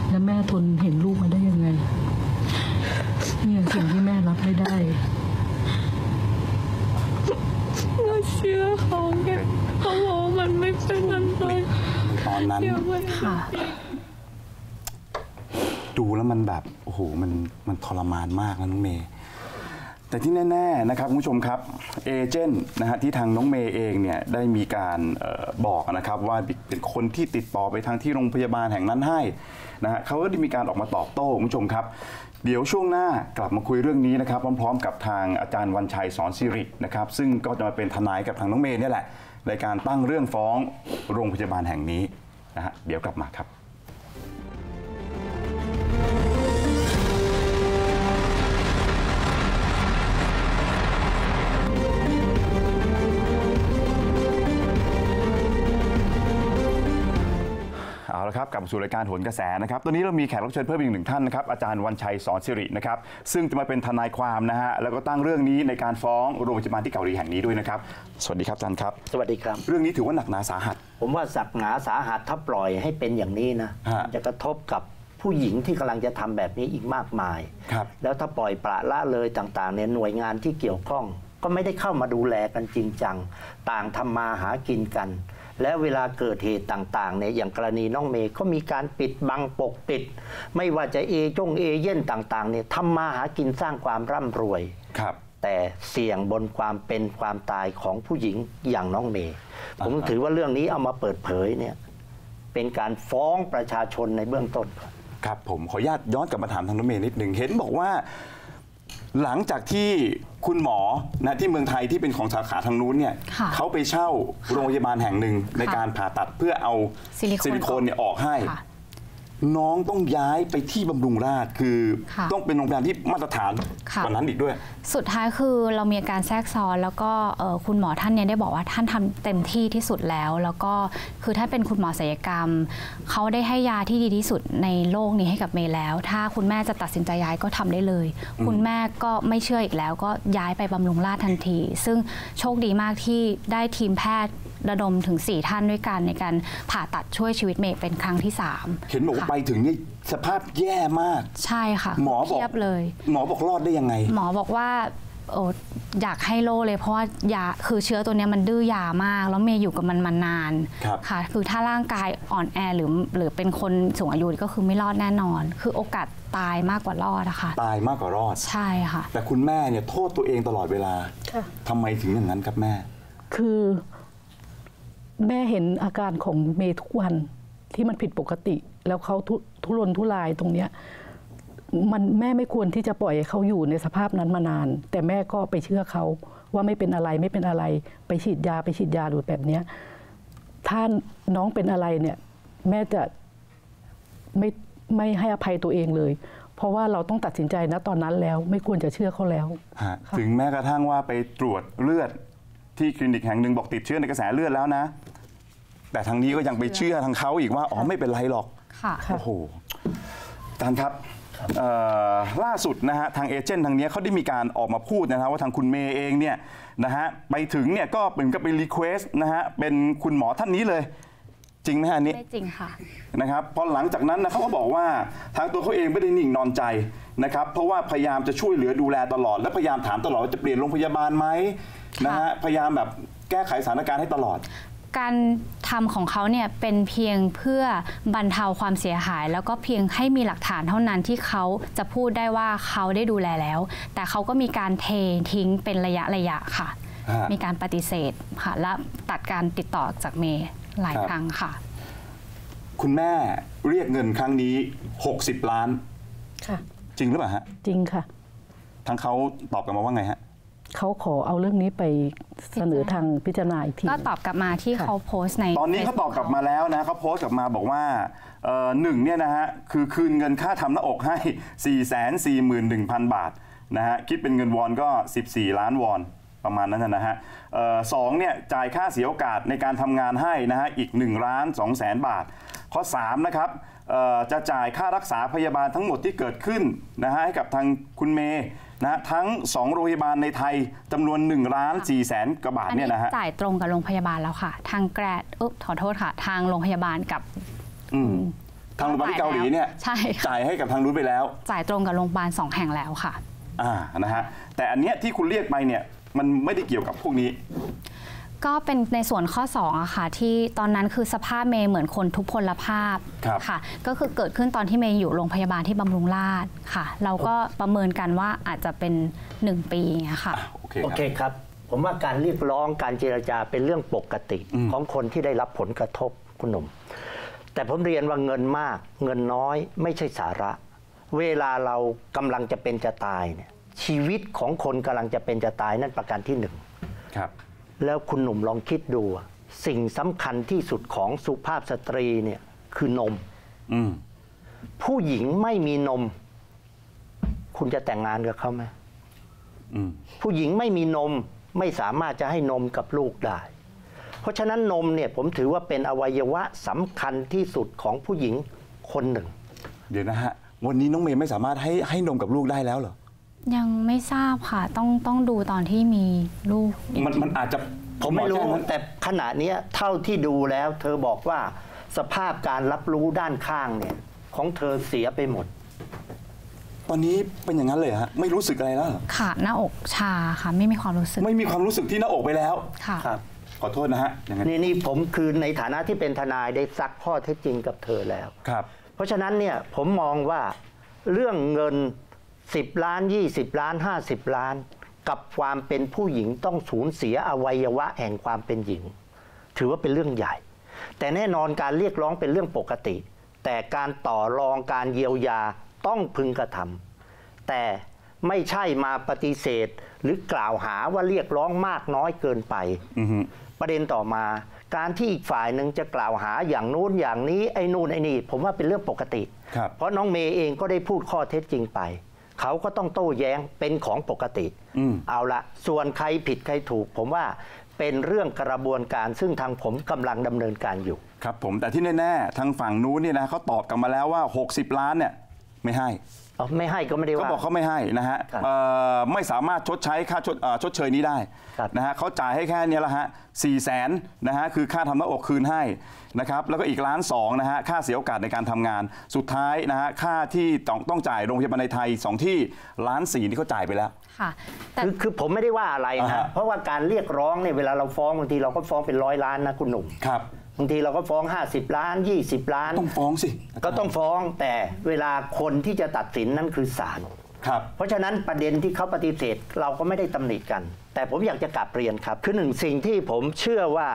แล้วแม่ทนเห็นลูกมาได้ยังไงเนี่ยสิ่งที่แม่รับไม่ได้เราเชื่อเขาแค่เขาบอกมันไม่เป็นอะไรตอนนั้นค่ะดูแล้วมันแบบโอ้โหมันมันทรมานมากนะน้องเมย์แต่ที่แน่ๆนะครับคุณผู้ชมครับเอเจนต์นะฮะที่ทางน้องเมย์เองเนี่ยได้มีการออบอกนะครับว่าเป็นคนที่ติดต่อไปทางที่โรงพยาบาลแห่งนั้นให้นะฮะเขาก็ได้มีการออกมาตอบโต้คุณผู้ชมครับเดี๋ยวช่วงหน้ากลับมาคุยเรื่องนี้นะครับพร้อมๆกับทางอาจารย์วันชัยสอนสิรินะครับซึ่งก็จะมาเป็นทนายกับทางน้องเมย์นี่แหละในการตั้งเรื่องฟ้องโรงพยาบาลแห่งนี้นะฮะเดี๋ยวกลับมาครับกลับสู่รายการโหนกระแสนะครับตอนนี้เรามีแขกรับเชิญเพิ่มอีกหนึ่งท่านนะครับอาจารย์วันชัยสอนสิรินะครับซึ่งจะมาเป็นทนายความนะฮะแล้วก็ตั้งเรื่องนี้ในการฟ้องโรงพยาบาลที่เกาหลีแห่งนี้ด้วยนะครับสวัสดีครับอาจารย์ครับสวัสดีครับเรื่องนี้ถือว่าหนักหนาสาหัสผมว่าสับหนาสาหัสถ้าปล่อยให้เป็นอย่างนี้นะจะกระทบกับ ผู้หญิงที่กำลังจะทำแบบนี้อีกมากมายแล้วถ้าปล่อยปละละเลยต่างๆเนี่ยหน่วยงานที่เกี่ยวข้องก็ไม่ได้เข้ามาดูแลกันจริงจังต่างทำมาหากินกันและเวลาเกิดเหตุต่างๆเนี่ยอย่างกรณีน้องเมย์ก็มีการปิดบังปกปิดไม่ว่าจะเอจงเอเย่นต่างๆเนี่ยทำมาหากินสร้างความร่ำรวยแต่เสี่ยงบนความเป็นความตายของผู้หญิงอย่างน้องเมย์ผมถือว่าเรื่องนี้เอามาเปิดเผยเนี่ยเป็นการฟ้องประชาชนในเบื้องต้นครับผมขออนุญาตย้อนกลับมาถามทางน้องเมย์นิดหนึ่งเห็นบอกว่าหลังจากที่คุณหมอนะที่เมืองไทยที่เป็นของสาขาทางนู้นเนี่ยเขาไปเช่าโรงพยาบาลแห่งหนึ่งในการผ่าตัดเพื่อเอาซิลิโคนเนี่ยออกให้น้องต้องย้ายไปที่บำรุงราษฎร์คือต้องเป็นโรงพยาบาลที่มาตรฐานกว่านั้นอีกด้วยสุดท้ายคือเรามีอาการแทรกซ้อนแล้วก็คุณหมอท่านเนี่ยได้บอกว่าท่านทำเต็มที่ที่สุดแล้วแล้วก็คือท่านเป็นคุณหมอศัลยกรรมเขาได้ให้ยาที่ดีที่สุดในโลกนี้ให้กับเมย์แล้วถ้าคุณแม่จะตัดสินใจย้ายก็ทำได้เลยคุณแม่ก็ไม่เชื่ออีกแล้วก็ย้ายไปบำรุงราษฎร์ทันทีซึ่งโชคดีมากที่ได้ทีมแพทย์ระดมถึงสี่ท่านด้วยกันในการผ่าตัดช่วยชีวิตเมย์เป็นครั้งที่สามเห็นบอกว่าไปถึงนี่สภาพแย่มากใช่ค่ะหมอบอกเลยหมอบอกรอดได้ยังไงหมอบอกว่าอยากให้โล่เลยเพราะว่ายาคือเชื้อตัวนี้มันดื้อยามากแล้วเมย์อยู่กับมันมานานค่ะคือถ้าร่างกายอ่อนแอหรือหรือเป็นคนสูงอายุก็คือไม่รอดแน่นอนคือโอกาสตายมากกว่ารอดนะคะตายมากกว่ารอดใช่ค่ะแต่คุณแม่เนี่ยโทษตัวเองตลอดเวลาทำไมถึงอย่างนั้นครับแม่คือแม่เห็นอาการของเมย์ทุกวันที่มันผิดปกติแล้วเขาทุรนทุรายตรงเนี้ยมันแม่ไม่ควรที่จะปล่อยเขาอยู่ในสภาพนั้นมานานแต่แม่ก็ไปเชื่อเขาว่าไม่เป็นอะไรไม่เป็นอะไรไปฉีดยาไปฉีดยาดูแบบเนี้ยถ้าน้องเป็นอะไรเนี่ยแม่จะไม่ไม่ให้อภัยตัวเองเลยเพราะว่าเราต้องตัดสินใจนะตอนนั้นแล้วไม่ควรจะเชื่อเขาแล้วถึงแม้กระทั่งว่าไปตรวจเลือดที่คลินิกแห่งหนึ่งบอกติดเชื้อในกระแสเลือดแล้วนะแต่ทางนี้ก็ยังไปเชื่อทางเขาอีกว่าอ๋อไม่เป็นไรหรอกโอ้โหอาจารย์ครับล่าสุดนะฮะทางเอเจนต์ทางนี้เขาได้มีการออกมาพูดนะครับว่าทางคุณเมย์เองเนี่ยนะฮะไปถึงเนี่ยก็เหมือนกับเป็นรีเควสต์นะฮะเป็นคุณหมอท่านนี้เลยจริงไหมฮะนี้ไม่จริงค่ะนะครับพอหลังจากนั้นนะเขาก็บอกว่าทางตัวเขาเองไม่ได้นิ่งนอนใจนะครับเพราะว่าพยายามจะช่วยเหลือดูแลตลอดและพยายามถามตลอดว่าจะเปลี่ยนโรงพยาบาลไหมนะฮะพยายามแบบแก้ไขสถานการณ์ให้ตลอดการทำของเขาเนี่ยเป็นเพียงเพื่อบรรเทาความเสียหายแล้วก็เพียงให้มีหลักฐานเท่านั้นที่เขาจะพูดได้ว่าเขาได้ดูแลแล้วแต่เขาก็มีการเททิ้งเป็นระยะระยะค่ะมีการปฏิเสธค่ะและตัดการติดต่อจากเมย์หลายครั้งค่ะคุณแม่เรียกเงินครั้งนี้หกสิบล้านค่ะจริงหรือเปล่าฮะจริงค่ะทางเขาตอบกลับมาว่าไงฮะเขาขอเอาเรื่องนี้ไปเสนอทางพิจารณาอีกทีก็ตอบกลับมาที่เขาโพสต์ในตอนนี้เขาตอบกลับมาแล้วนะเขาโพสต์กลับมาบอกว่าหนึ่งเนี่ยนะฮะคือคืนเงินค่าทำหน้าอกให้ สี่แสนสี่หมื่นหนึ่งพัน บาทนะฮะคิดเป็นเงินวอนก็สิบสี่ล้านวอนประมาณนั้นนะฮะสองเนี่ยจ่ายค่าเสียโอกาสในการทำงานให้นะฮะอีกหนึ่งล้านสองแสนบาทข้อสามนะครับจะจ่ายค่ารักษาพยาบาลทั้งหมดที่เกิดขึ้นนะฮะให้กับทางคุณเมย์นะทั้งสองโรงพยาบาลในไทยจำนวนหนึ่งล้านสี่แสนกว่าบาทเนี่ยนะฮะจ่ายตรงกับโรงพยาบาลแล้วค่ะทางแกรดอุ๊บขอโทษค่ะทางโรงพยาบาลกับทางโรงพยาบาลที่เกาหลีเนี่ยใช่จ่ายให้กับทางนู้นไปแล้วจ่ายตรงกับโรงพยาบาลสองแห่งแล้วค่ะอ่านะฮะแต่อันเนี้ยที่คุณเรียกไปเนี่ยมันไม่ได้เกี่ยวกับพวกนี้ก็เป็นในส่วนข้อสองอะค่ะที่ตอนนั้นคือสภาพเมย์เหมือนคนทุพพลภาพค่ะก็คือเกิดขึ้นตอนที่เมย์อยู่โรงพยาบาลที่บำรุงราษฎร์ค่ะเราก็ประเมินกันว่าอาจจะเป็นหนึ่งปีอย่างเงี้ยค่ะโอเคครับผมว่าการเรียกร้องการเจรจาเป็นเรื่องปกติของคนที่ได้รับผลกระทบคุณหนุ่มแต่ผมเรียนว่าเงินมากเงินน้อยไม่ใช่สาระเวลาเรากำลังจะเป็นจะตายเนี่ยชีวิตของคนกำลังจะเป็นจะตายนั่นประการที่หนึ่งครับแล้วคุณหนุ่มลองคิดดูสิ่งสำคัญที่สุดของสุภาพสตรีเนี่ยคือนมผู้หญิงไม่มีนมคุณจะแต่งงานกับเขาไหมผู้หญิงไม่มีนมไม่สามารถจะให้นมกับลูกได้เพราะฉะนั้นนมเนี่ยผมถือว่าเป็นอวัยวะสำคัญที่สุดของผู้หญิงคนหนึ่งเดี๋ยวนะฮะวันนี้น้องเมย์ไม่สามารถให้ให้นมกับลูกได้แล้วเหรอยังไม่ทราบค่ะต้องต้องดูตอนที่มีลูกมันมันอาจจะผมไม่รู้แต่ขณะนี้เท่าที่ดูแล้วเธอบอกว่าสภาพการรับรู้ด้านข้างเนี่ย ของเธอเสียไปหมดตอนนี้เป็นอย่างนั้นเลยฮะไม่รู้สึกอะไรแล้วค่ะหน้าอกชาค่ะไม่มีความรู้สึกไม่มีความรู้สึกที่หน้าอกไปแล้วค่ะขอโทษนะฮะอย่างนั้นนี่นี่ผมคือในฐานะที่เป็นทนายได้ซักข้อเท็จจริงกับเธอแล้วครับเพราะฉะนั้นเนี่ยผมมองว่าเรื่องเงินสิบล้านยี่สิบล้านห้าสิบล้านกับความเป็นผู้หญิงต้องสูญเสียอวัยวะแห่งความเป็นหญิงถือว่าเป็นเรื่องใหญ่แต่แน่นอนการเรียกร้องเป็นเรื่องปกติแต่การต่อรองการเยียวยาต้องพึงกระทำแต่ไม่ใช่มาปฏิเสธหรือกล่าวหาว่าเรียกร้องมากน้อยเกินไป mm-hmm. ประเด็นต่อมาการที่อีกฝ่ายหนึ่งจะกล่าวหาอย่างนู้นอย่างนี้ไอ้นู่นไอ้นี่ผมว่าเป็นเรื่องปกติเพราะน้องเมย์เองก็ได้พูดข้อเท็จจริงไปเขาก็ต้องโต้แย้งเป็นของปกติเอาละส่วนใครผิดใครถูกผมว่าเป็นเรื่องกระบวนการซึ่งทางผมกำลังดำเนินการอยู่ครับผมแต่ที่แน่ๆทางฝั่งนู้นเนี่ยนะเขาตอบกลับมาแล้วว่าหกสิบล้านเนี่ยไม่ให้ไม่ให้ก็ไม่ได้ว่าเขาบอกเขาไม่ให้นะฮะไม่สามารถชดใช้ค่าชดเชยนี้ได้นะฮะเขาจ่ายให้แค่นี้ละฮะสี่แสนนะฮะคือค่าทำหน้าอกคืนให้นะครับแล้วก็อีกล้านสองนะฮะค่าเสียโอกาสในการทำงานสุดท้ายนะฮะค่าที่ต้องต้องจ่ายโรงพยาบาลในไทยสองที่ล้านสี่ที่เขาจ่ายไปแล้วค่ะคือคือผมไม่ได้ว่าอะไรนะเพราะว่าการเรียกร้องเนี่ยเวลาเราฟ้องบางทีเราก็ฟ้องเป็นร้อยล้านนะคุณหนุ่มครับบางทีเราก็ฟ้องห้าสิบล้านยี่สิบล้านต้องฟ้องสิก็ต้องฟ้องแต่เวลาคนที่จะตัดสินนั่นคือศาลครับเพราะฉะนั้นประเด็นที่เขาปฏิเสธเราก็ไม่ได้ตำหนิกันแต่ผมอยากจะกลับเรียนครับคือหนึ่งสิ่งที่ผมเชื่อว่า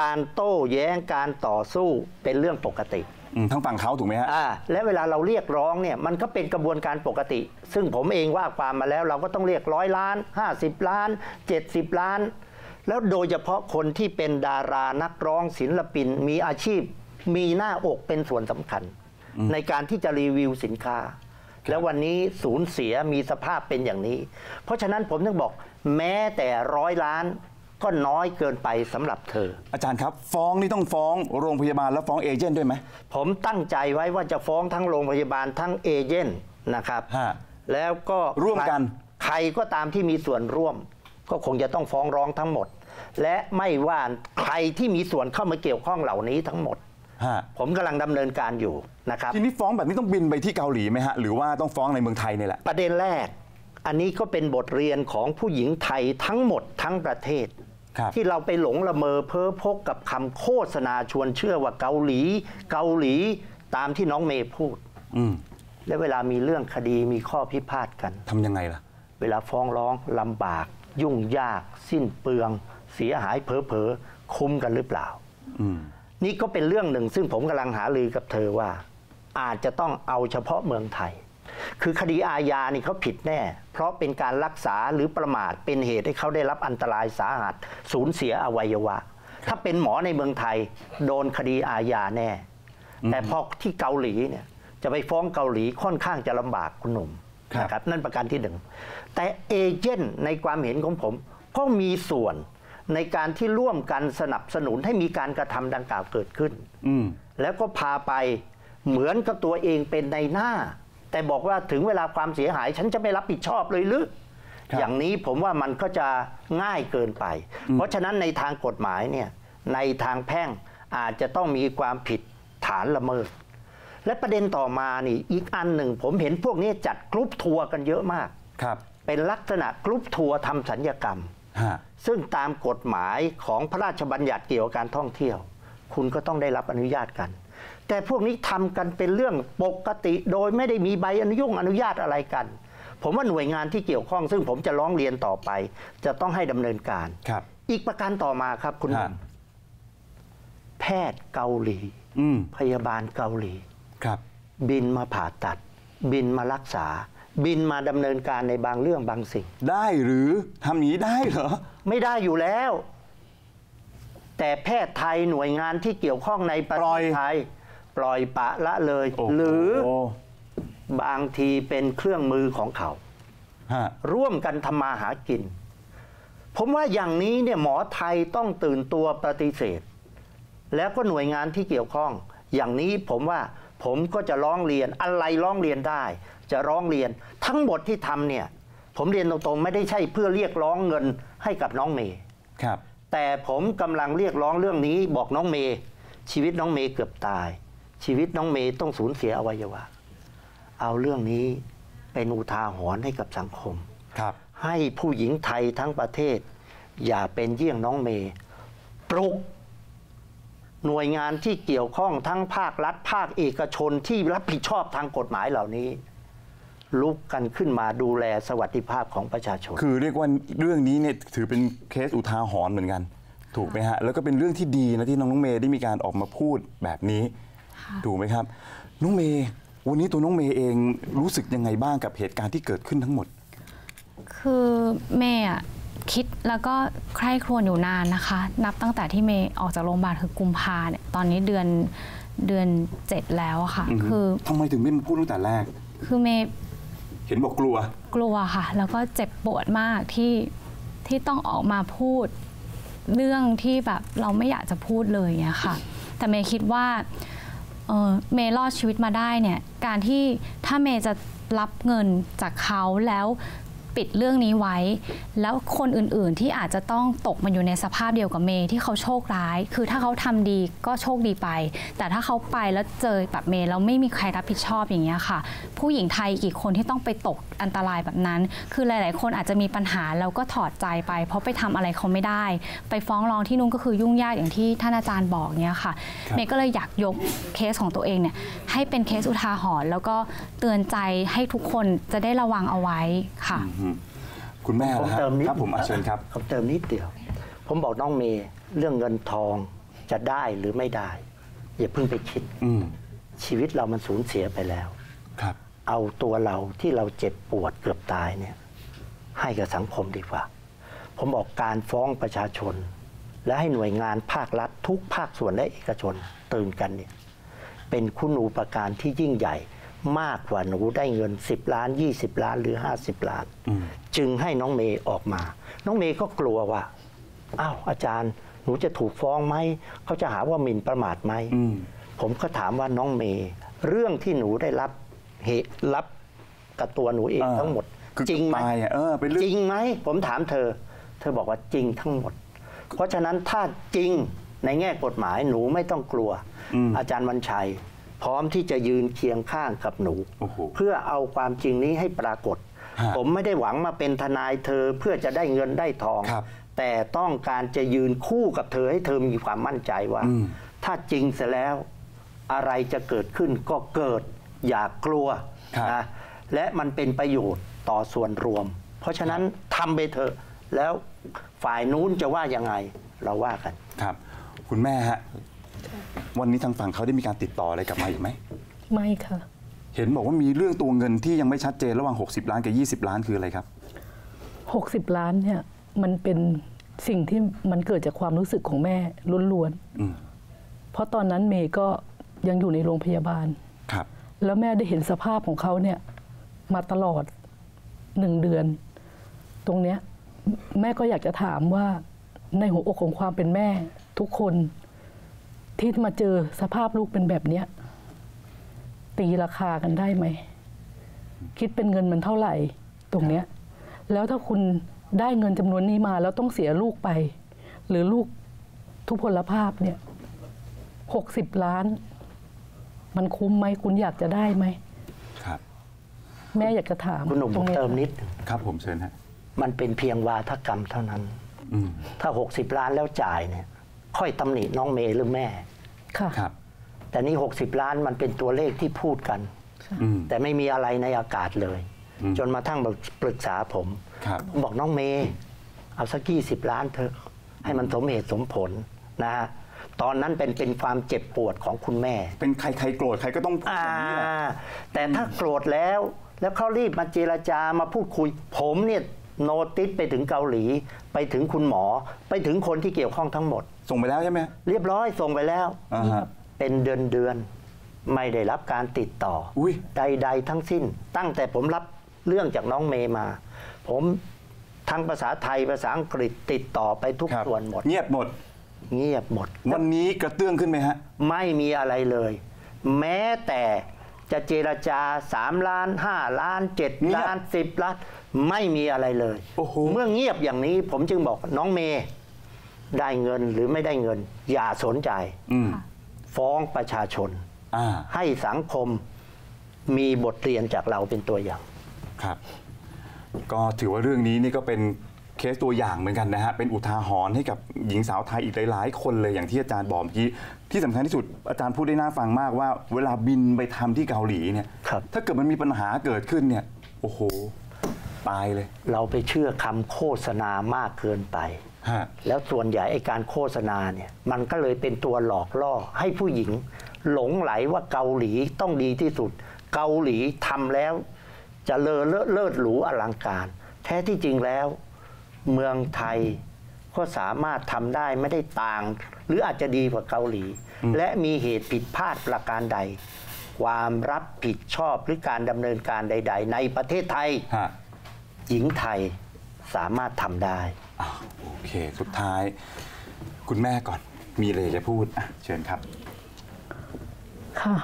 การโต้แย้งการต่อสู้เป็นเรื่องปกติทั้งฝั่งเขาถูกไหมฮะและเวลาเราเรียกร้องเนี่ยมันก็เป็นกระบวนการปกติซึ่งผมเองว่าความมาแล้วเราก็ต้องเรียกร้อยล้านห้าสิบล้านเจ็ดสิบล้านแล้วโดยเฉพาะคนที่เป็นดารานักร้องศิลปินมีอาชีพมีหน้าอกเป็นส่วนสำคัญในการที่จะรีวิวสินค้าแล้ววันนี้สูญเสียมีสภาพเป็นอย่างนี้เพราะฉะนั้นผมต้องบอกแม้แต่ร้อยล้านก็น้อยเกินไปสำหรับเธออาจารย์ครับฟ้องนี่ต้องฟ้องโรงพยาบาลและฟ้องเอเจนต์ด้วยไหมผมตั้งใจไว้ว่าจะฟ้องทั้งโรงพยาบาลทั้งเอเจนต์นะครับแล้วก็ร่วมกันใครก็ตามที่มีส่วนร่วมก็คงจะต้องฟ้องร้องทั้งหมดและไม่ว่าใครที่มีส่วนเข้ามาเกี่ยวข้องเหล่านี้ทั้งหมดผมกำลังดำเนินการอยู่นะครับทีนี้ฟ้องแบบนี้ต้องบินไปที่เกาหลีไหมฮะหรือว่าต้องฟ้องในเมืองไทยนี่แหละประเด็นแรกอันนี้ก็เป็นบทเรียนของผู้หญิงไทยทั้งหมดทั้งประเทศที่เราไปหลงละเมอเพ้อพกกับคำโฆษณาชวนเชื่อว่าเกาหลีเกาหลีตามที่น้องเมย์พูดและเวลามีเรื่องคดีมีข้อพิพาทกันทำยังไงล่ะเวลาฟ้องร้องลำบากยุ่งยากสิ้นเปลืองเสียหายเผลอๆคุ้มกันหรือเปล่านี่ก็เป็นเรื่องหนึ่งซึ่งผมกำลังหารือกับเธอว่าอาจจะต้องเอาเฉพาะเมืองไทยคือคดีอาญานี่เขาผิดแน่เพราะเป็นการรักษาหรือประมาทเป็นเหตุให้เขาได้รับอันตรายสาหัสสูญเสียอวัยวะถ้าเป็นหมอในเมืองไทยโดนคดีอาญาแน่แต่พอที่เกาหลีเนี่ยจะไปฟ้องเกาหลีค่อนข้างจะลำบากคุณหนุ่มนะครับนั่นประการที่หนึ่งแต่เอเจนต์ในความเห็นของผมก็มีส่วนในการที่ร่วมกันสนับสนุนให้มีการกระทำดังกล่าวเกิดขึ้นแล้วก็พาไปเหมือนกับตัวเองเป็นในหน้าแต่บอกว่าถึงเวลาความเสียหายฉันจะไม่รับผิดชอบเลยหรืออย่างนี้ผมว่ามันก็จะง่ายเกินไปเพราะฉะนั้นในทางกฎหมายเนี่ยในทางแพ่งอาจจะต้องมีความผิดฐานละเมิดและประเด็นต่อมานี่อีกอันหนึ่งผมเห็นพวกนี้จัดกรุ๊ปทัวร์กันเยอะมากครับเป็นลักษณะกรุ๊ปทัวร์ทำสัญญกรรมซึ่งตามกฎหมายของพระราชบัญญัติเกี่ยวกับการท่องเที่ยวคุณก็ต้องได้รับอนุญาตกันแต่พวกนี้ทำกันเป็นเรื่องปกติโดยไม่ได้มีใบอนุญาตอนุญาตอะไรกันผมว่าหน่วยงานที่เกี่ยวข้องซึ่งผมจะร้องเรียนต่อไปจะต้องให้ดำเนินการครับอีกประการต่อมาครับคุณแพทย์เกาหลีพยาบาลเกาหลีบินมาผ่าตัดบินมารักษาบินมาดำเนินการในบางเรื่องบางสิ่งได้หรือทำนี้ได้เหรอไม่ได้อยู่แล้วแต่แพทย์ไทยหน่วยงานที่เกี่ยวข้องในประเทศไทยปล่อยปะละเลยหรือบางทีเป็นเครื่องมือของเขาร่วมกันทำมาหากินผมว่าอย่างนี้เนี่ยหมอไทยต้องตื่นตัวปฏิเสธแล้วก็หน่วยงานที่เกี่ยวข้องอย่างนี้ผมว่าผมก็จะร้องเรียนอะไรร้องเรียนได้จะร้องเรียนทั้งหมดที่ทำเนี่ยผมเรียนตรงๆไม่ได้ใช่เพื่อเรียกร้องเงินให้กับน้องเมย์ครับแต่ผมกำลังเรียกร้องเรื่องนี้บอกน้องเมย์ชีวิตน้องเมย์เกือบตาย ชีวิตน้องเมย์ต้องสูญเสียอวัยวะเอาเรื่องนี้เป็นอุทาหรณ์ให้กับสังคมครับให้ผู้หญิงไทยทั้งประเทศอย่าเป็นเยี่ยงน้องเมย์ปลุกหน่วยงานที่เกี่ยวข้องทั้งภาครัฐภาคเอกชนที่รับผิดชอบทางกฎหมายเหล่านี้ลุกกันขึ้นมาดูแลสวัสดิภาพของประชาชนคือเรียกว่าเรื่องนี้เนี่ยถือเป็นเคสอุทาหรณ์เหมือนกันถูกไหมฮะแล้วก็เป็นเรื่องที่ดีนะที่น้องน้องเมย์ได้มีการออกมาพูดแบบนี้ถูกไหมครับน้องเมย์วันนี้ตัวน้องเมย์เองรู้สึกยังไงบ้างกับเหตุการณ์ที่เกิดขึ้นทั้งหมดคือเมย์คิดแล้วก็ใคร่ครวญอยู่นานนะคะนับตั้งแต่ที่เมย์ออกจากโรงพยาบาลคือกุมภาเนี่ยตอนนี้เดือนเดือนเจ็ดแล้วค่ะคือทำไมถึงไม่พูดตั้งแต่แรกคือเมย์เห็นบอกกลัวกลัวค่ะแล้วก็เจ็บปวดมากที่ที่ต้องออกมาพูดเรื่องที่แบบเราไม่อยากจะพูดเลยเนี่ยค่ะแต่เมย์คิดว่าเออเมย์รอดชีวิตมาได้เนี่ยการที่ถ้าเมย์จะรับเงินจากเขาแล้วปิดเรื่องนี้ไว้แล้วคนอื่นๆที่อาจจะต้องตกมาอยู่ในสภาพเดียวกับเมย์ที่เขาโชคร้ายคือถ้าเขาทำดีก็โชคดีไปแต่ถ้าเขาไปแล้วเจอแบบเมย์แล้วไม่มีใครรับผิดชอบอย่างเงี้ยค่ะผู้หญิงไทยกี่คนที่ต้องไปตกอันตรายแบบนั้นคือหลายๆคนอาจจะมีปัญหาแล้วก็ถอดใจไปเพราะไปทำอะไรเขาไม่ได้ไปฟ้องร้องที่นู่นก็คือยุ่งยากอย่างที่ท่านอาจารย์บอกเงี้ยค่ะเมย์ก็เลยอยากยกเคสของตัวเองเนี่ยให้เป็นเคสอุทาหรณ์แล้วก็เตือนใจให้ทุกคนจะได้ระวังเอาไว้ค่ะคุณแม่ผมเติมนิดครับผมเชิญครับผมเติมนิดเดียวผมบอกน้องเมย์เรื่องเงินทองจะได้หรือไม่ได้อย่าเพิ่งไปคิดอืชีวิตเรามันสูญเสียไปแล้วครับเอาตัวเราที่เราเจ็บปวดเกือบตายเนี่ยให้กับสังคมดีกว่าผมบอกการฟ้องประชาชนและให้หน่วยงานภาครัฐทุกภาคส่วนและเอกชนตื่นกันเนี่ยเป็นคุณูปการที่ยิ่งใหญ่มากกว่าหนูได้เงินสิบล้านยี่สิบล้านหรือห้าสิบล้านจึงให้น้องเมย์ออกมาน้องเมย์ก็กลัวว่าอ้าวอาจารย์หนูจะถูกฟ้องไหมเขาจะหาว่าหมิ่นประมาทไหมผมก็ถามว่าน้องเมย์เรื่องที่หนูได้รับเหตุรับกับตัวหนูเองทั้งหมดจริงไหมจริงไหมผมถามเธอเธอบอกว่าจริงทั้งหมดเพราะฉะนั้นถ้าจริงในแง่กฎหมายหนูไม่ต้องกลัวอาจารย์วันชัยพร้อมที่จะยืนเคียงข้างกับหนูเพื่อเอาความจริงนี้ให้ปรากฏผมไม่ได้หวังมาเป็นทนายเธอเพื่อจะได้เงินได้ทองแต่ต้องการจะยืนคู่กับเธอให้เธอมีความมั่นใจว่าถ้าจริงเสียแล้วอะไรจะเกิดขึ้นก็เกิดอย่ากลัวนะและมันเป็นประโยชน์ต่อส่วนรวมเพราะฉะนั้นทำไปเถอะแล้วฝ่ายนู้นจะว่ายังไงเราว่ากันครับคุณแม่ฮะวันนี้ทางฝั่งเขาได้มีการติดต่ออะไรกลับมาอีกไหมไม่ค่ะเห็นบอกว่ามีเรื่องตัวเงินที่ยังไม่ชัดเจนระหว่างหกสิบล้านกับยี่สิบล้านคืออะไรครับหกสิบล้านเนี่ยมันเป็นสิ่งที่มันเกิดจากความรู้สึกของแม่ล้วนๆเพราะตอนนั้นเมย์ก็ยังอยู่ในโรงพยาบาลครับแล้วแม่ได้เห็นสภาพของเขาเนี่ยมาตลอดหนึ่งเดือนตรงเนี้ยแม่ก็อยากจะถามว่าในหัวอกของความเป็นแม่ทุกคนที่มาเจอสภาพลูกเป็นแบบเนี้ยตีราคากันได้ไหมคิดเป็นเงินมันเท่าไหร่ตรงเนี้ยแล้วถ้าคุณได้เงินจำนวนนี้มาแล้วต้องเสียลูกไปหรือลูกทุพพลภาพเนี่ยหกสิบล้านมันคุ้มไหมคุณอยากจะได้ไหมครับแม่อยากจะถามคุณหนุ่มเติมนิดครับผมเชิญฮะมันเป็นเพียงวาทกรรมเท่านั้นถ้าหกสิบล้านแล้วจ่ายเนี่ยค่อยตำหนิน้องเมย์หรือแม่ครับแต่นี่หกสิบล้านมันเป็นตัวเลขที่พูดกันแต่ไม่มีอะไรในอากาศเลยจนมาทั้งปรึกษาผมผมบอกน้องเมย์เอาสักกี่สิบล้านเถอะให้มันสมเหตุสมผลนะฮะตอนนั้นเป็นเป็นความเจ็บปวดของคุณแม่เป็นใครใครโกรธใครก็ต้องพูดอย่างนี้แหละแต่ถ้าโกรธแล้วแล้วเขารีบมาเจรจามาพูดคุยผมเนี่ยโนติสไปถึงเกาหลีไปถึงคุณหมอไปถึงคนที่เกี่ยวข้องทั้งหมดส่งไปแล้วใช่ไหมเรียบร้อยส่งไปแล้วเป็นเดือนเดือนไม่ได้รับการติดต่อใดๆทั้งสิ้นตั้งแต่ผมรับเรื่องจากน้องเมย์มาผมทั้งภาษาไทยภาษาอังกฤษติดต่อไปทุกส่วนหมดเงียบหมดเงียบหมดวันนี้กระเตื้องขึ้นไหมฮะไม่มีอะไรเลยแม้แต่จะเจรจาสามล้านห้าล้านเจ็ดล้านสิบล้านไม่มีอะไรเลยเมื่อเงียบอย่างนี้ผมจึงบอกน้องเมย์ได้เงินหรือไม่ได้เงินอย่าสนใจฟ้องประชาชน ให้สังคมมีบทเรียนจากเราเป็นตัวอย่างครับก็ถือว่าเรื่องนี้นี่ก็เป็นเคสตัวอย่างเหมือนกันนะฮะเป็นอุทาหรณ์ให้กับหญิงสาวไทยอีกหลายๆคนเลยอย่างที่อาจารย์บอกเมื่อกี้ที่สำคัญที่สุดอาจารย์พูดได้น่าฟังมากว่าเวลาบินไปทำที่เกาหลีเนี่ยถ้าเกิดมันมีปัญหาเกิดขึ้นเนี่ยโอ้โหตายเลยเราไปเชื่อคำโฆษณามากเกินไปแล้วส่วนใหญ่ไอ้การโฆษณาเนี่ยมันก็เลยเป็นตัวหลอกล่อให้ผู้หญิงหลงไหลว่าเกาหลีต้องดีที่สุดเกาหลีทำแล้วจะเลอเลิศหรูอลังการแท้ที่จริงแล้วเมืองไทยก็สามารถทำได้ไม่ได้ต่างหรืออาจจะดีกว่าเกาหลีและมีเหตุผิดพลาดประการใดความรับผิดชอบหรือการดำเนินการใดๆในประเทศไทยหญิงไทยสามารถทำได้โอเคสุดท้ายคุณแม่ก่อนมีอะไรจะพูดเชิญครับค่ะ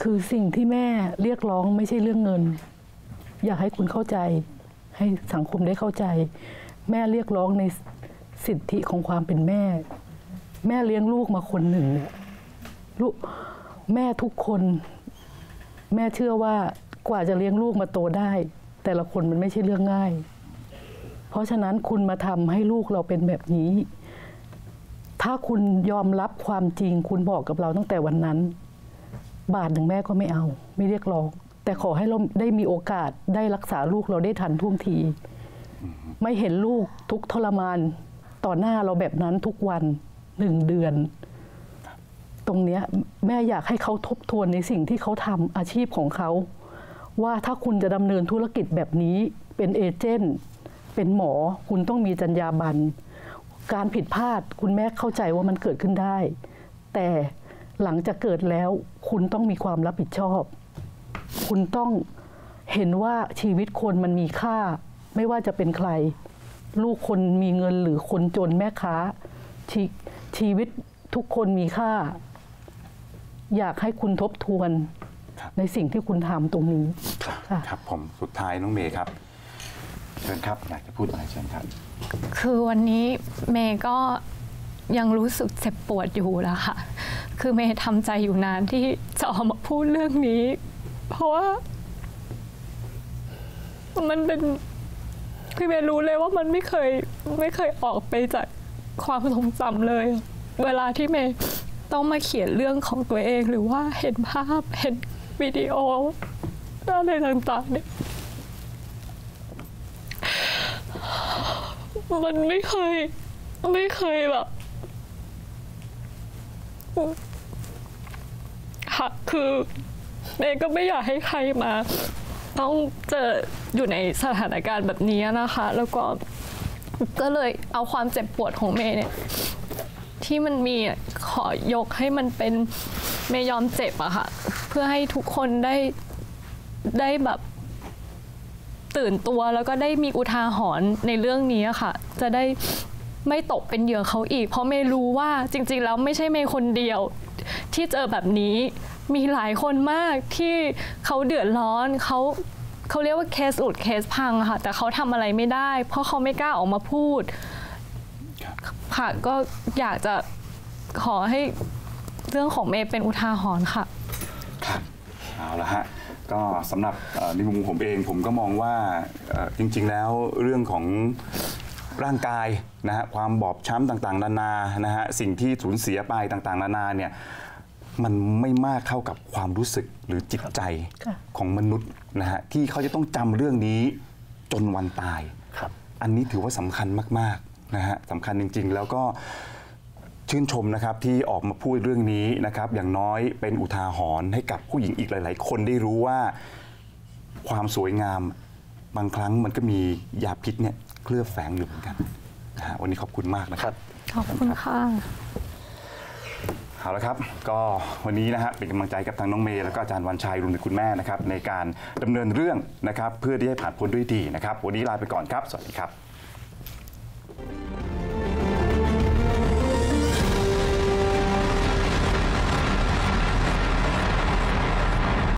คือสิ่งที่แม่เรียกร้องไม่ใช่เรื่องเงินอยากให้คุณเข้าใจให้สังคมได้เข้าใจแม่เรียกร้องในสิทธิของความเป็นแม่แม่เลี้ยงลูกมาคนหนึ่งเนี่ยลูกแม่ทุกคนแม่เชื่อว่ากว่าจะเลี้ยงลูกมาโตได้แต่ละคนมันไม่ใช่เรื่องง่ายเพราะฉะนั้นคุณมาทำให้ลูกเราเป็นแบบนี้ถ้าคุณยอมรับความจริงคุณบอกกับเราตั้งแต่วันนั้นบาทหนึ่งแม่ก็ไม่เอาไม่เรียกร้องแต่ขอให้เราได้มีโอกาสได้รักษาลูกเราได้ทันท่วงทีไม่เห็นลูกทุกทรมานต่อหน้าเราแบบนั้นทุกวันหนึ่งเดือนตรงเนี้ยแม่อยากให้เขาทบทวนในสิ่งที่เขาทำอาชีพของเขาว่าถ้าคุณจะดำเนินธุรกิจแบบนี้เป็นเอเจนต์เป็นหมอคุณต้องมีจรรยาบรรณการผิดพลาดคุณแม่เข้าใจว่ามันเกิดขึ้นได้แต่หลังจากเกิดแล้วคุณต้องมีความรับผิดชอบคุณต้องเห็นว่าชีวิตคนมันมีค่าไม่ว่าจะเป็นใครลูกคนมีเงินหรือคนจนแม่ค้าชชีวิตทุกคนมีค่าอยากให้คุณทบทวนในสิ่งที่คุณทำตรงนี้ครับผมสุดท้ายน้องเมย์ครับเชิญครับอยากจะพูดอะไรเชิญครับคือวันนี้เมย์ก็ยังรู้สึกเจ็บปวดอยู่แล้วค่ะคือเมย์ทำใจอยู่นานที่จะออกมาพูดเรื่องนี้เพราะว่ามันเป็นคือเมย์รู้เลยว่ามันไม่เคยไม่เคยออกไปจากความทรงจำเลยเวลาที่เมย์ต้องมาเขียนเรื่องของตัวเองหรือว่าเห็นภาพเห็นวิดีโออะไรต่างๆเนี่ยมันไม่เคยไม่เคยแบบค่ะคือเมย์ก็ไม่อยากให้ใครมาต้องเจออยู่ในสถานการณ์แบบนี้นะคะแล้วก็ก็เลยเอาความเจ็บปวดของเมย์เนี่ยที่มันมีขอยกให้มันเป็นเมย์ยอมเจ็บอะค่ะเพื่อให้ทุกคนได้ได้แบบตื่นตัวแล้วก็ได้มีอุทาหรณ์ในเรื่องนี้ค่ะจะได้ไม่ตกเป็นเหยื่อเขาอีกเพราะเมย์รู้ว่าจริงๆแล้วไม่ใช่เมย์คนเดียวที่เจอแบบนี้มีหลายคนมากที่เขาเดือดร้อนเขาเขาเรียกว่าเคสอุดเคสพังค่ะแต่เขาทำอะไรไม่ได้เพราะเขาไม่กล้าออกมาพูดค่ะก็อยากจะขอให้เรื่องของเมย์เป็นอุทาหรณ์ค่ะครับเอาละฮะก็สำหรับในมุมผมเองผมก็มองว่าจริงๆแล้วเรื่องของร่างกายนะฮะความบอบช้ำต่างๆนานานะฮะสิ่งที่สูญเสียไปต่างๆนานาเนี่ยมันไม่มากเท่ากับความรู้สึกหรือจิตใจของมนุษย์นะฮะที่เขาจะต้องจำเรื่องนี้จนวันตายอันนี้ถือว่าสำคัญมากๆนะฮะสำคัญจริงๆแล้วก็ชื่นชมนะครับที่ออกมาพูดเรื่องนี้นะครับอย่างน้อยเป็นอุทาหรณ์ให้กับผู้หญิงอีกหลายๆคนได้รู้ว่าความสวยงามบางครั้งมันก็มียาพิษเนี่ยเคลือบแฝงอยู่เหมือนกันนะฮะวันนี้ขอบคุณมากนะครับขอบคุณค่ะเอาละครับก็วันนี้นะฮะเป็นกำลังใจกับทางน้องเมย์แล้วก็อาจารย์วันชัยรวมถึงคุณแม่นะครับในการดำเนินเรื่องนะครับเพื่อที่ให้ผ่านพ้นด้วยดีนะครับวันนี้ลาไปก่อนครับสวัสดีครับ